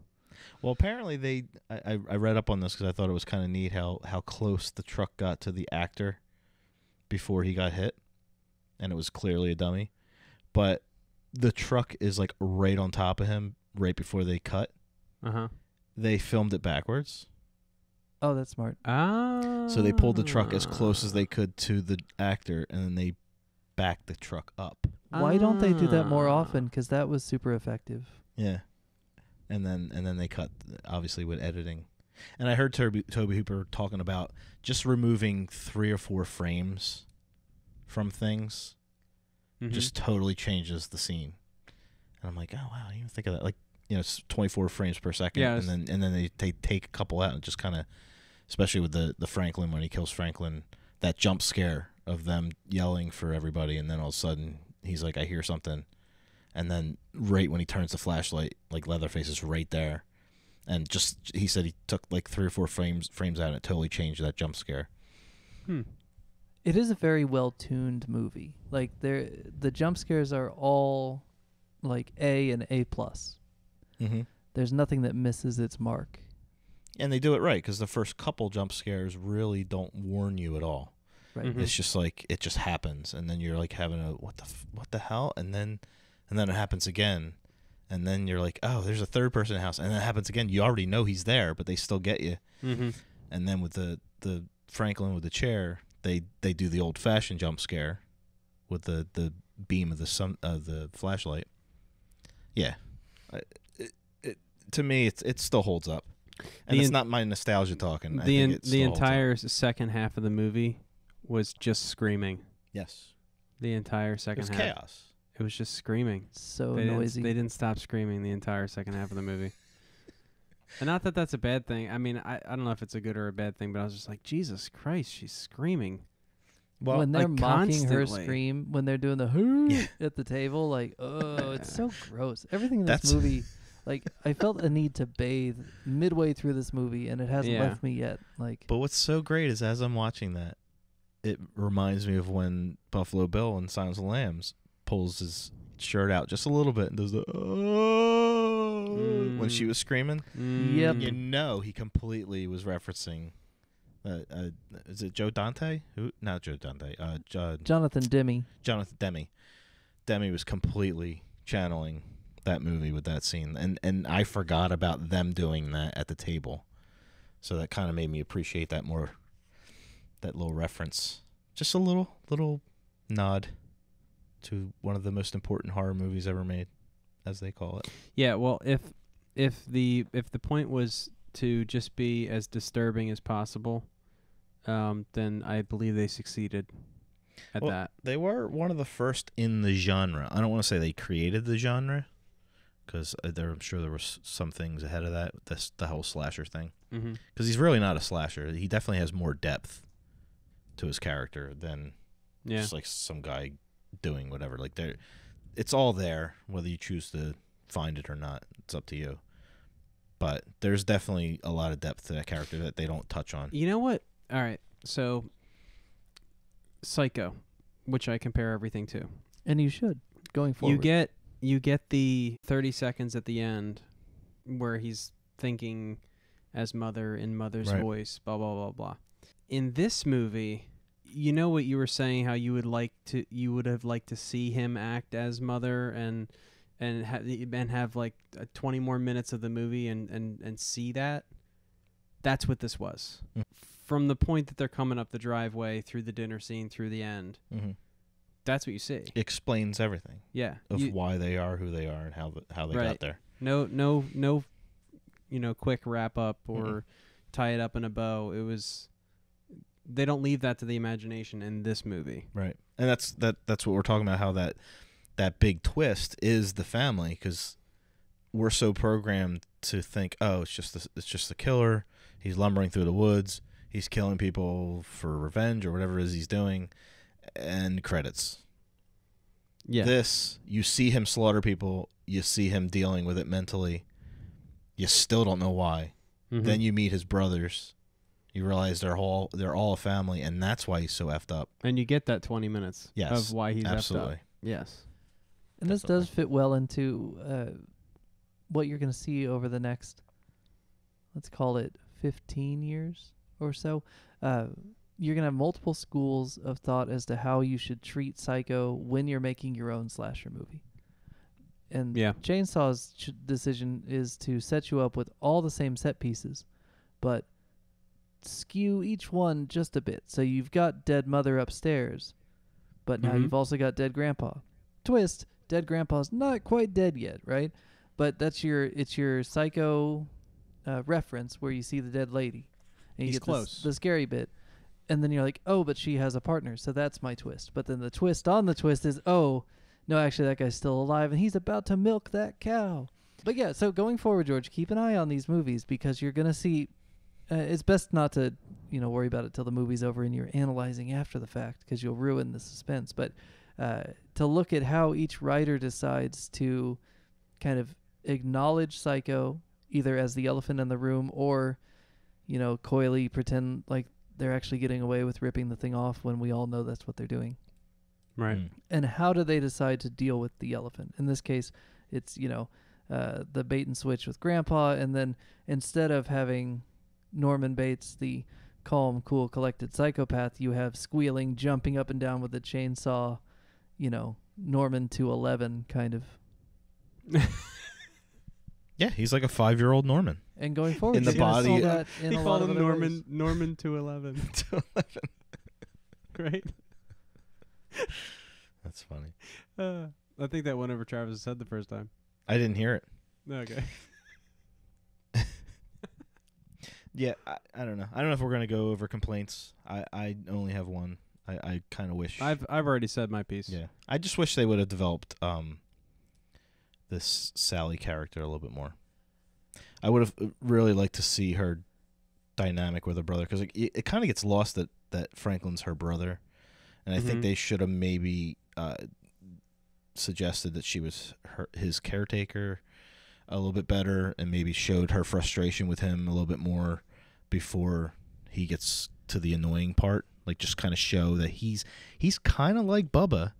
Well, apparently they. I, I read up on this because I thought it was kind of neat how how close the truck got to the actor before he got hit, and it was clearly a dummy. But the truck is like right on top of him right before they cut. Uh huh. They filmed it backwards. Oh, that's smart. Ah. So they pulled the truck as close as they could to the actor, and then they backed the truck up. Why ah. don't they do that more often? Because that was super effective. Yeah. And then and then they cut, obviously, with editing. And I heard Tobe Hooper talking about just removing three or four frames from things mm-hmm. just totally changes the scene. And I'm like, oh, wow, I didn't even think of that. Like, you know, it's twenty-four frames per second. Yeah, and then and then they, they take a couple out and just kind of, especially with the, the Franklin, when he kills Franklin, that jump scare of them yelling for everybody. And then all of a sudden he's like, I hear something. And then right when he turns the flashlight, like Leatherface is right there. And just, he said he took like three or four frames frames out and it totally changed that jump scare. Hmm. It is a very well-tuned movie. Like, there, the jump scares are all like A and A plus. Mm-hmm. There's nothing that misses its mark. And they do it right, because the first couple jump scares really don't warn you at all. Right. Mm-hmm. It's just like, it just happens. And then you're like having a, what the, f what the hell? And then... And then it happens again. And then you're like, oh, there's a third person in the house. And then it happens again. You already know he's there, but they still get you. Mm-hmm. And then with the, the Franklin with the chair, they, they do the old-fashioned jump scare with the, the beam of the sun, uh, the flashlight. Yeah. I, it, it, to me, it's, it still holds up. And the it's not my nostalgia talking. The, I think in, the entire second half of the movie was just screaming. Yes. The entire second half. It was half. chaos. It was just screaming. So they noisy. Didn't, they didn't stop screaming the entire second half of the movie. And not that that's a bad thing. I mean, I, I don't know if it's a good or a bad thing, but I was just like, Jesus Christ, she's screaming. Well, when they're like mocking constantly. her scream, when they're doing the hoo yeah. at the table, like, oh, it's so gross. Everything in this that's movie, like, I felt a need to bathe midway through this movie, and it hasn't yeah. left me yet. Like, But what's so great is as I'm watching that, it reminds me of when Buffalo Bill and Silence of the Lambs pulls his shirt out just a little bit and does the oh mm. when she was screaming. Mm. Yep. You know he completely was referencing. Uh, uh, is it Joe Dante? Who? Not Joe Dante. Uh, John, Jonathan Demme. Jonathan Demme. Demme was completely channeling that movie with that scene, and and I forgot about them doing that at the table, so that kind of made me appreciate that more. That little reference, just a little little nod to one of the most important horror movies ever made, as they call it. Yeah, well, if if the if the point was to just be as disturbing as possible, um, then I believe they succeeded at well, that. They were one of the first in the genre. I don't want to say they created the genre, because I'm sure there were some things ahead of that, this, the whole slasher thing. Because mm-hmm. he's really not a slasher. He definitely has more depth to his character than yeah. just like some guy doing whatever. Like, there, it's all there, whether you choose to find it or not, it's up to you. But there's definitely a lot of depth to that character that they don't touch on. You know what? All right, so Psycho, which I compare everything to, and you should going forward. You get you get the thirty seconds at the end where he's thinking as mother in mother's right. voice, blah blah blah blah. In this movie, you know what you were saying, how you would like to, you would have liked to see him act as mother and and have and have like twenty more minutes of the movie and and and see that. That's what this was. Mm-hmm. From the point that they're coming up the driveway through the dinner scene through the end, mm-hmm. that's what you see. Explains everything. Yeah, of you, why they are who they are and how the, how they right. got there. No, no, no, you know, quick wrap up or mm-hmm. tie it up in a bow. It was. They don't leave that to the imagination in this movie. Right. And that's that that's what we're talking about, how that that big twist is the family, cuz we're so programmed to think, oh, it's just the, it's just the killer. He's lumbering through the woods. He's killing people for revenge or whatever it is he's doing, and credits. Yeah. This, you see him slaughter people, you see him dealing with it mentally. You still don't know why. Mm-hmm. Then you meet his brothers. You realize they're all they're all a family, and that's why he's so effed up. And you get that twenty minutes yes, of why he's absolutely. effed up. Yes, and definitely. This does fit well into uh, what you're going to see over the next let's call it fifteen years or so, uh, you're going to have multiple schools of thought as to how you should treat Psycho when you're making your own slasher movie. And yeah. Chainsaw's ch- decision is to set you up with all the same set pieces, but skew each one just a bit. So you've got dead mother upstairs, but now mm-hmm. you've also got dead grandpa. Twist, dead grandpa's not quite dead yet, right? But that's your it's your Psycho uh, reference where you see the dead lady. And you He's get close. The, the scary bit. And then you're like, oh, but she has a partner, so that's my twist. But then the twist on the twist is, oh, no, actually, that guy's still alive, and he's about to milk that cow. But yeah, so going forward, George, keep an eye on these movies because you're going to see... Uh, it's best not to, you know, worry about it till the movie's over and you're analyzing after the fact because you'll ruin the suspense. But uh, to look at how each writer decides to kind of acknowledge Psycho, either as the elephant in the room or, you know, coyly pretend like they're actually getting away with ripping the thing off when we all know that's what they're doing. Right. Mm. And how do they decide to deal with the elephant? In this case, it's, you know, uh, the bait and switch with Grandpa. And then instead of having Norman Bates, the calm, cool, collected psychopath, you have squealing, jumping up and down with a chainsaw, you know, Norman to eleven kind of. Yeah, he's like a five-year-old Norman. And going forward, in the body, saw that in he a called lot him of Norman, Norman to eleven. To eleven. Great. That's funny. Uh, I think that went over Travis's head the first time. I didn't hear it. Okay. Yeah, I, I don't know. I don't know if we're gonna go over complaints. I, I only have one. I, I kind of wish. I've I've already said my piece. Yeah, I just wish they would have developed um. this Sally character a little bit more. I would have really liked to see her dynamic with her brother because it, it kind of gets lost that that Franklin's her brother, and I mm-hmm. think they should have maybe uh, suggested that she was her his caretaker a little bit better, and maybe showed her frustration with him a little bit more before he gets to the annoying part. Like, just kind of show that he's he's kind of like Bubba.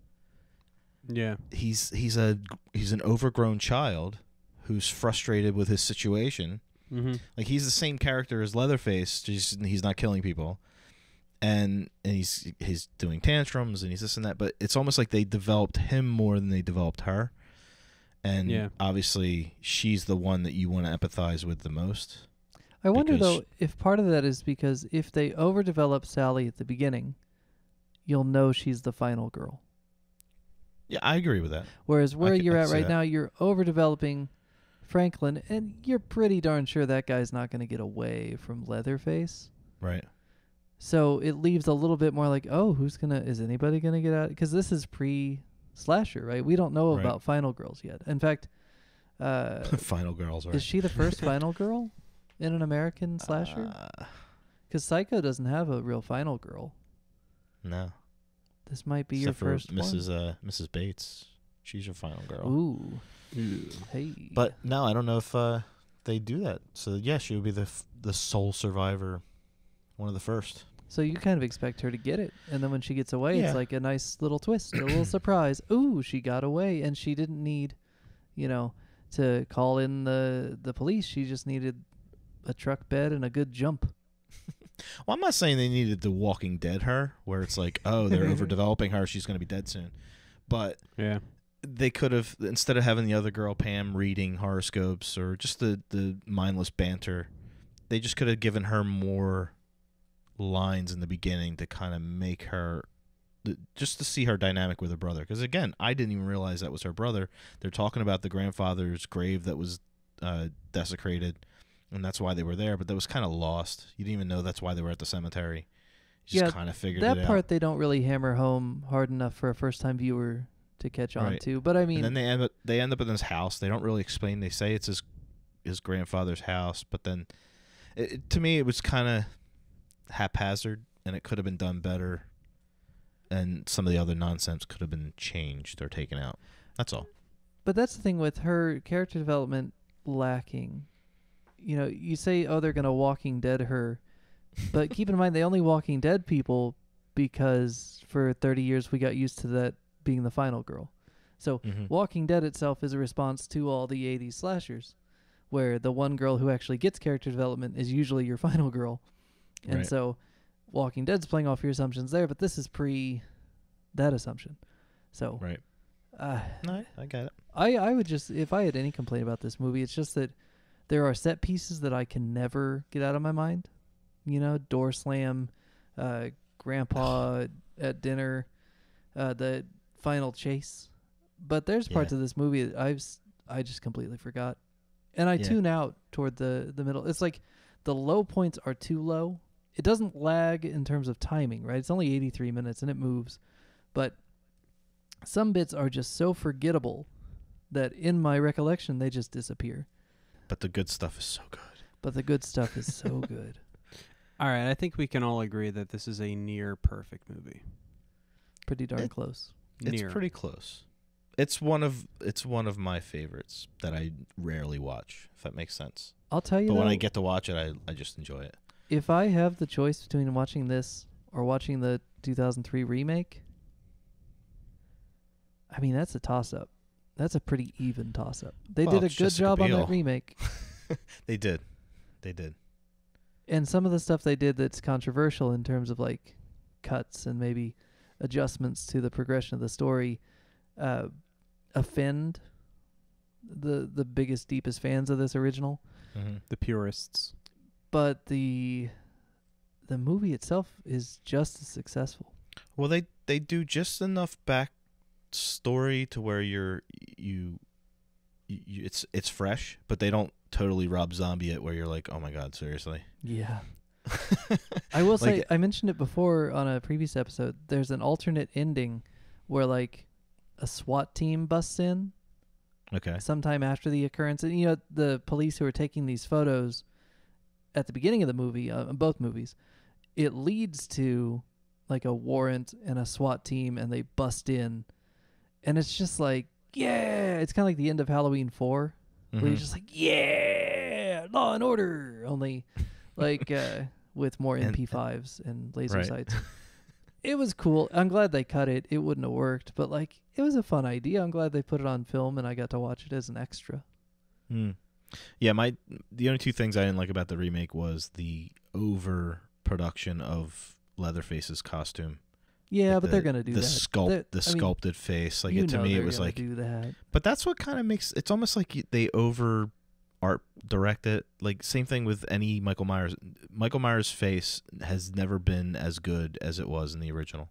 Yeah, he's he's a he's an overgrown child who's frustrated with his situation. Mm-hmm. Like, he's the same character as Leatherface, just he's not killing people, and and he's he's doing tantrums and he's this and that. But it's almost like they developed him more than they developed her. And yeah. obviously, she's the one that you want to empathize with the most. I wonder, though, if part of that is because if they overdevelop Sally at the beginning, you'll know she's the final girl. Yeah, I agree with that. Whereas where you're at right now, you're overdeveloping Franklin, and you're pretty darn sure that guy's not going to get away from Leatherface. Right. So it leaves a little bit more like, oh, who's going to, is anybody going to get out? Because this is pre-slasher, right? We don't know about Final Girls yet. In fact, uh, Final Girls, right? Is she the first Final Girl in an American slasher? Because uh, Psycho doesn't have a real Final Girl. No. This might be Except your first for Missus one. Uh, Missus Bates. She's your final girl. Ooh. Ew. Hey. But no, I don't know if uh, they do that. So, yeah, she would be the f the sole survivor, one of the first. So you kind of expect her to get it. And then when she gets away, yeah. it's like a nice little twist, a little surprise. Ooh, she got away, and she didn't need, you know, to call in the, the police. She just needed a truck bed and a good jump. Well, I'm not saying they needed the Walking Dead her, where it's like, oh, they're overdeveloping her, she's going to be dead soon. But yeah, they could have, instead of having the other girl, Pam, reading horoscopes or just the, the mindless banter, they just could have given her more lines in the beginning to kind of make her, just to see her dynamic with her brother. Because, again, I didn't even realize that was her brother. They're talking about the grandfather's grave that was uh, desecrated. And that's why they were there, but that was kind of lost. You didn't even know that's why they were at the cemetery. You just yeah, kind of figured it out. That part they don't really hammer home hard enough for a first-time viewer to catch on right. to. But I mean, and then they end up they end up in this house. They don't really explain. They say it's his his grandfather's house, but then it, it, to me it was kind of haphazard, and it could have been done better. And some of the other nonsense could have been changed or taken out. That's all. But that's the thing with her character development lacking. You know, you say, oh, they're going to Walking Dead her. But keep in mind, they only Walking Dead people because for thirty years we got used to that being the final girl. So mm-hmm. Walking Dead itself is a response to all the eighties slashers, where the one girl who actually gets character development is usually your final girl. And right. so Walking Dead's playing off your assumptions there, but this is pre that assumption. So right. Uh, no, I got it. I, I would just, if I had any complaint about this movie, it's just that there are set pieces that I can never get out of my mind. You know, door slam, uh, grandpa at dinner, uh, the final chase. But there's yeah. parts of this movie that I've, I just completely forgot. And I yeah. tune out toward the, the middle. It's like the low points are too low. It doesn't lag in terms of timing, right? It's only eighty-three minutes and it moves. But some bits are just so forgettable that in my recollection, they just disappear. But the good stuff is so good. But the good stuff is so good. All right. I think we can all agree that this is a near perfect movie. Pretty darn it, close. It's near. pretty close. It's one of it's one of my favorites that I rarely watch, if that makes sense. I'll tell you. But though, when I get to watch it, I, I just enjoy it. If I have the choice between watching this or watching the two thousand three remake, I mean, that's a toss-up. That's a pretty even toss-up. They well, did a good job on that remake. They did. They did. And some of the stuff they did that's controversial in terms of, like, cuts and maybe adjustments to the progression of the story uh, offend the the biggest, deepest fans of this original. Mm-hmm. The purists. But the the movie itself is just as successful. Well, they, they do just enough back story to where you're you, you it's it's fresh, but they don't totally Rob Zombie it where you're like, oh my god, seriously. Yeah. I will like, say I mentioned it before on a previous episode, there's an alternate ending where like a SWAT team busts in okay sometime after the occurrence, and you know the police who are taking these photos at the beginning of the movie, uh, in both movies, it leads to like a warrant and a SWAT team and they bust in. And it's just like, yeah, it's kind of like the end of Halloween four, mm-hmm. where you're just like, yeah, Law and Order, only like uh, with more M P fives and laser right. sights. It was cool. I'm glad they cut it. It wouldn't have worked, but like it was a fun idea. I'm glad they put it on film and I got to watch it as an extra. Mm. Yeah, my the only two things I didn't like about the remake was the overproduction of Leatherface's costume. Yeah, like but the, they're gonna do the that. Sculpt, they're, the I sculpted mean, face, like it, to me, it was like. Do that. But that's what kind of makes it's almost like you, they over art direct it. Like same thing with any Michael Myers. Michael Myers' face has never been as good as it was in the original,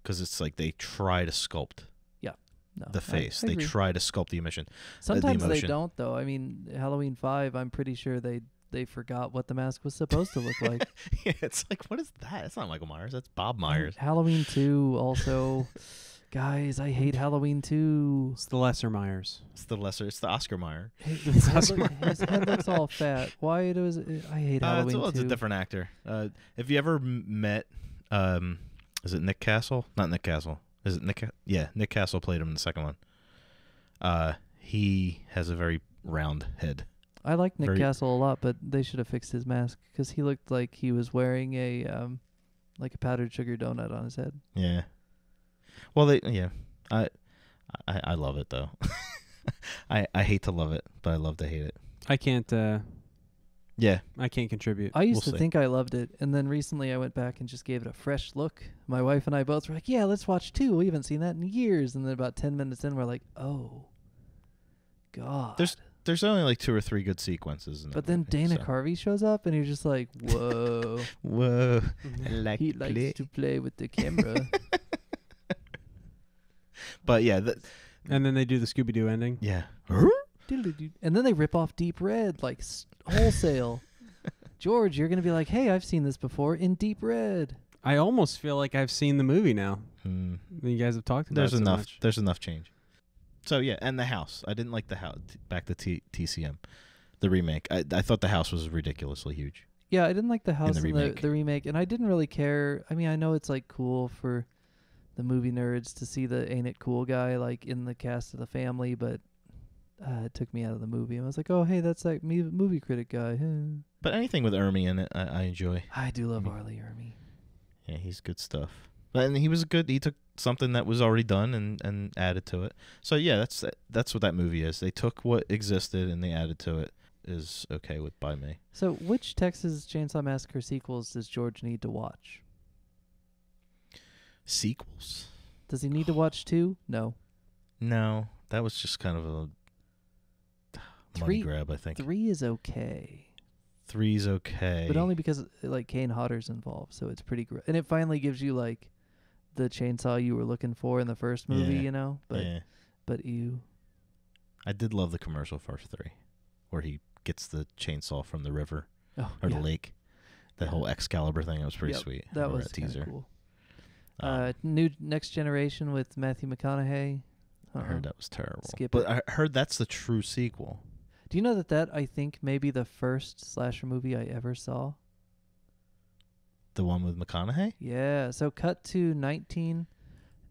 because it's like they try to sculpt. Yeah, no, the face. I, I they agree. try to sculpt the emotion. Sometimes uh, the emotion. they don't though. I mean, Halloween five. I'm pretty sure they they forgot what the mask was supposed to look like. Yeah, it's like, what is that? That's not Michael Myers. That's Bob Myers. And Halloween two also. Guys, I hate Halloween two. It's the lesser Myers. It's the lesser. It's the Oscar Myers. His, his, his head looks all fat. Why does it, I hate uh, Halloween two? Well, it's a different actor. Uh, have you ever met, um, is it Nick Castle? Not Nick Castle. Is it Nick? Ca yeah, Nick Castle played him in the second one. Uh, he has a very round head. I like Nick Very Castle a lot, but they should have fixed his mask because he looked like he was wearing a um, like a powdered sugar donut on his head. Yeah. Well, they yeah, I I, I love it though. I I hate to love it, but I love to hate it. I can't. Uh, yeah, I can't contribute. I used we'll to see. think I loved it, and then recently I went back and just gave it a fresh look. My wife and I both were like, "Yeah, let's watch two. We haven't seen that in years." And then about ten minutes in, we're like, "Oh, God." There's There's only like two or three good sequences. In but then movie, Dana so. Carvey shows up and you're just like, whoa. Whoa. I like he to likes play. to play with the camera. But yeah. Th and then they do the Scooby-Doo ending. Yeah. And then they rip off Deep Red like wholesale. George, you're going to be like, hey, I've seen this before in Deep Red. I almost feel like I've seen the movie now. Hmm. You guys have talked about there's it so enough, much. There's enough change. So, yeah, and the house. I didn't like the house. Back to T TCM, the remake. I, I thought the house was ridiculously huge. Yeah, I didn't like the house in the, in remake. The, the remake, and I didn't really care. I mean, I know it's, like, cool for the movie nerds to see the Ain't It Cool guy, like, in the cast of The Family, but uh, it took me out of the movie. I was like, oh, hey, that's that movie critic guy. But anything with Ermy in it, I, I enjoy. I do love Arlie Ermy. Yeah, he's good stuff. And he was good. He took something that was already done and and added to it. So yeah, that's that's what that movie is. They took what existed and they added to it. is okay with by me. So which Texas Chainsaw Massacre sequels does George need to watch? Sequels? Does he need to watch two? No. No. That was just kind of a money three, grab, I think. Three is okay. Three's okay. But only because, like, Kane Hodder's involved, so it's pretty great. And it finally gives you, like, the chainsaw you were looking for in the first movie, yeah. you know? But yeah. But you... I did love the commercial for three, where he gets the chainsaw from the river oh, or yeah. the lake. That yeah. whole Excalibur thing, it was pretty yep, sweet. That was that teaser. cool. Um, uh, new Next Generation with Matthew McConaughey. Uh-uh. I heard that was terrible. Skip but it. I heard that's the true sequel. Do you know that that, I think, may be the first slasher movie I ever saw? The one with McConaughey? Yeah. So cut to nineteen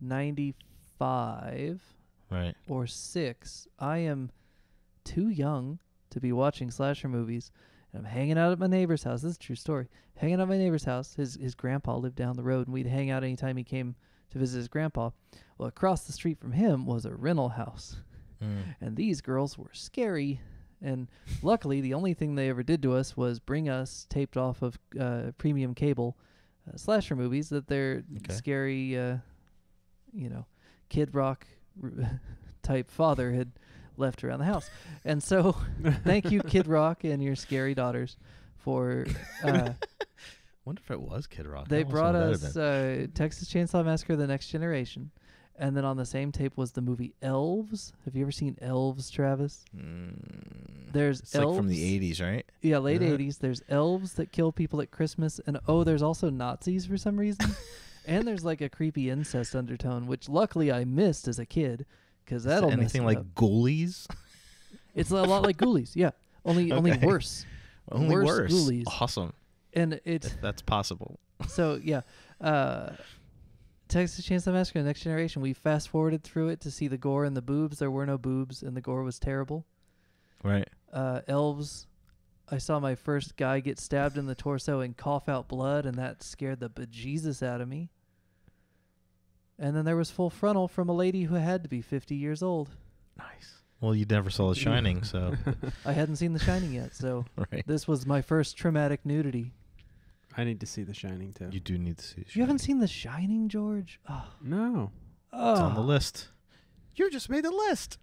ninety-five. Right. Or six. I am too young to be watching slasher movies. And I'm hanging out at my neighbor's house. This is a true story. Hanging out at my neighbor's house. His his grandpa lived down the road, and we'd hang out anytime he came to visit his grandpa. Well, across the street from him was a rental house. Mm. And these girls were scary. And luckily, the only thing they ever did to us was bring us, taped off of uh, premium cable, uh, slasher movies that their okay. scary, uh, you know, Kid Rock type father had left around the house. And so thank you, Kid Rock and your scary daughters for uh wonder if it was Kid Rock. They brought us uh Texas Chainsaw Massacre: The Next Generation, and then on the same tape was the movie Elves. Have you ever seen Elves, Travis? Mm, there's it's Elves like from the eighties, right? Yeah, late eighties. There's elves that kill people at Christmas, and oh, there's also Nazis for some reason. And there's like a creepy incest undertone, which luckily I missed as a kid, because that'll mess it up. Anything like Ghoulies? It's a lot like Ghoulies, yeah. Only, okay. only worse. Only worse. worse. Ghoulies. Awesome. And it's if that's possible. So yeah, uh, Texas Chainsaw Massacre: The Next Generation. We fast forwarded through it to see the gore and the boobs. There were no boobs, and the gore was terrible. Right. Uh, Elves. I saw my first guy get stabbed in the torso and cough out blood, and that scared the bejesus out of me. And then there was Full Frontal from a lady who had to be fifty years old. Nice. Well, you never saw The Shining, so... I hadn't seen The Shining yet, so right. this was my first traumatic nudity. I need to see The Shining, too. You do need to see The Shining. You haven't seen The Shining, George? Oh. No. Oh. It's on the list. You just made the list.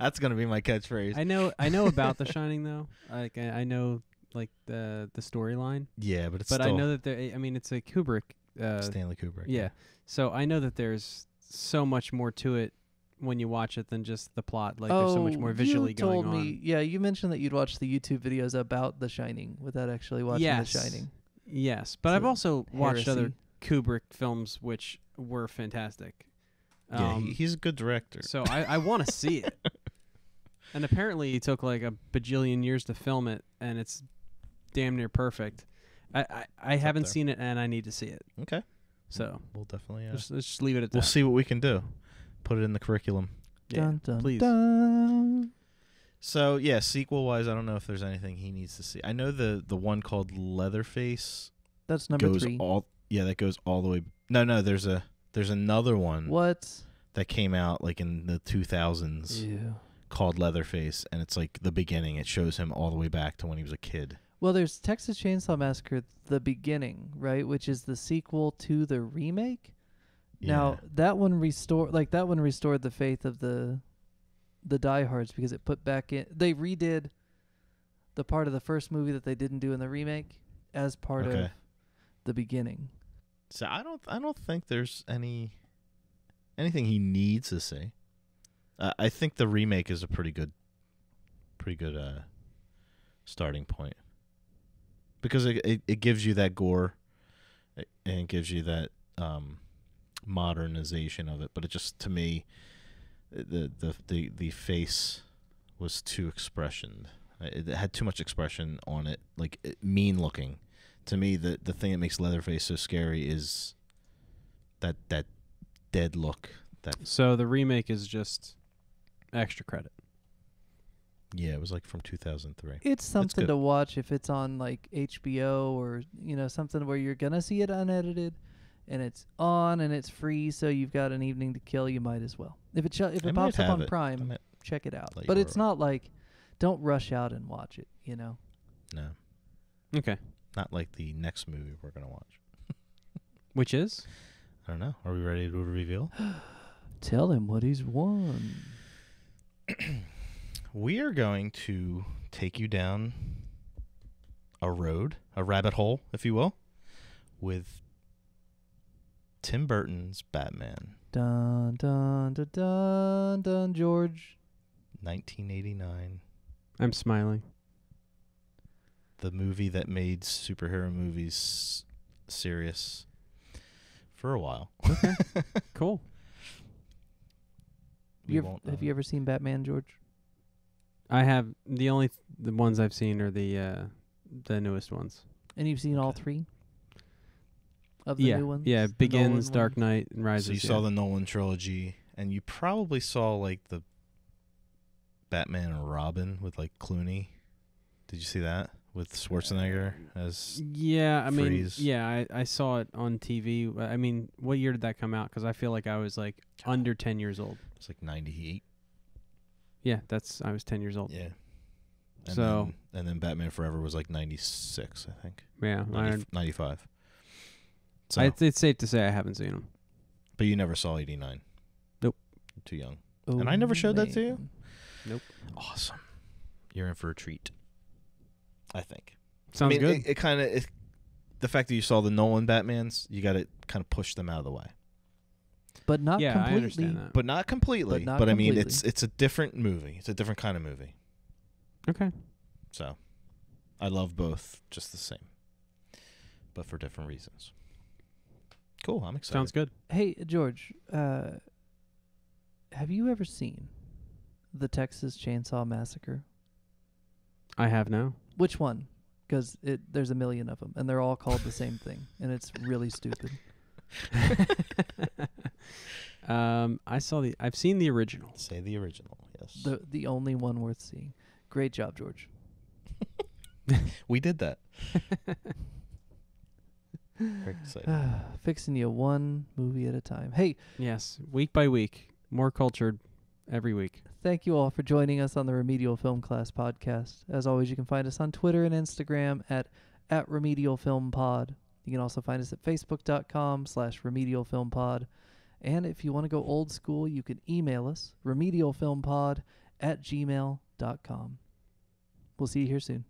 That's gonna be my catchphrase. I know, I know about The Shining though. Like I, I know, like the the storyline. Yeah, but it's. But still I know that there. I mean, it's a Kubrick. Uh, Stanley Kubrick. Yeah, so I know that there's so much more to it when you watch it than just the plot. Like oh, there's so much more visually you told going me, on. Yeah, you mentioned that you'd watch the YouTube videos about The Shining without actually watching yes. The Shining. Yes, but so I've also heresy. watched other Kubrick films, which were fantastic. Yeah, um, he, he's a good director. So I, I want to see it. And apparently it took like a bajillion years to film it, and it's damn near perfect. I, I, I haven't seen it, and I need to see it. Okay. So we'll definitely uh, just, let's just leave it at that. We'll see what we can do. Put it in the curriculum. Yeah, dun, dun, please. Dun. So yeah, sequel-wise, I don't know if there's anything he needs to see. I know the the one called Leatherface. That's number goes three. All, yeah, that goes all the way. No, no, there's a. There's another one what? that came out like in the two thousands yeah. called Leatherface, and it's like the beginning. It shows him all the way back to when he was a kid. Well, there's Texas Chainsaw Massacre: The Beginning, right, which is the sequel to the remake. Yeah. Now that one restored, like that one restored the faith of the the diehards because it put back in. They redid the part of the first movie that they didn't do in the remake as part okay. of the beginning. So I don't, I don't think there's any, anything he needs to see. Uh, I think the remake is a pretty good, pretty good uh, starting point because it, it it gives you that gore, it, and it gives you that um, modernization of it. But it just to me, the the the the face was too expressioned. It, it had too much expression on it, like it, mean looking. To me, the, the thing that makes Leatherface so scary is that that dead look. That so the remake is just extra credit. Yeah, it was like from two thousand three. It's something it's to watch if it's on like H B O or you know something where you're gonna see it unedited, and it's on and it's free, so you've got an evening to kill. You might as well if it sh if it I pops up on it. Prime. check it out. Like, but it's not like, don't rush out and watch it, you know? No. Okay. Not like the next movie we're going to watch. Which is? I don't know. Are we ready to reveal? Tell him what he's won. We are going to take you down a road, a rabbit hole, if you will, with Tim Burton's Batman. Dun, dun, dun, dun, dun, George. nineteen eighty-nine. I'm smiling. The movie that made superhero movies serious for a while. Okay. Cool. You ever, have you ever seen Batman, George? I have. The only th the ones I've seen are the uh, the newest ones. And you've seen okay. all three of the yeah. new ones? Yeah, Begins, Dark Knight, and Rises. So you yeah. saw the Nolan trilogy, and you probably saw like the Batman and Robin with like Clooney. Did you see that with Schwarzenegger as yeah? I Freeze? mean, yeah, I, I saw it on T V. I mean, what year did that come out? Because I feel like I was like under ten years old. It's like ninety-eight. Yeah, that's I was ten years old. Yeah. And so then, and then Batman Forever was like ninety-six, I think. Yeah, ninety, ninety-five. So I, it's safe to say I haven't seen him. But you never saw eighty-nine. Nope. You're too young. Oh, and I never showed man. that to you. Nope. Awesome. You're in for a treat. I think. Sounds I mean, good. It, it kind of, the fact that you saw the Nolan Batmans, you got to kind of push them out of the way. But not yeah, completely. I understand that. But not completely. But, not but completely. I mean, it's it's a different movie. It's a different kind of movie. Okay. So, I love both just the same, but for different reasons. Cool. I'm excited. Sounds good. Hey, George, uh, have you ever seen the Texas Chainsaw Massacre? I have now. Which one? Because it there's a million of them, and they're all called the same thing, and it's really stupid. um, I saw the. I've seen the original. Say the original. Yes. The the only one worth seeing. Great job, George. We did that. Very excited. Uh, fixing you one movie at a time. Hey. Yes. Week by week, more cultured. Every week. Thank you all for joining us on the Remedial Film Class Podcast. As always, you can find us on Twitter and Instagram at, at Remedial Film Pod. You can also find us at facebook.com slash Remedial Film Pod. And if you want to go old school, you can email us, remedialfilmpod at gmail dot com. We'll see you here soon.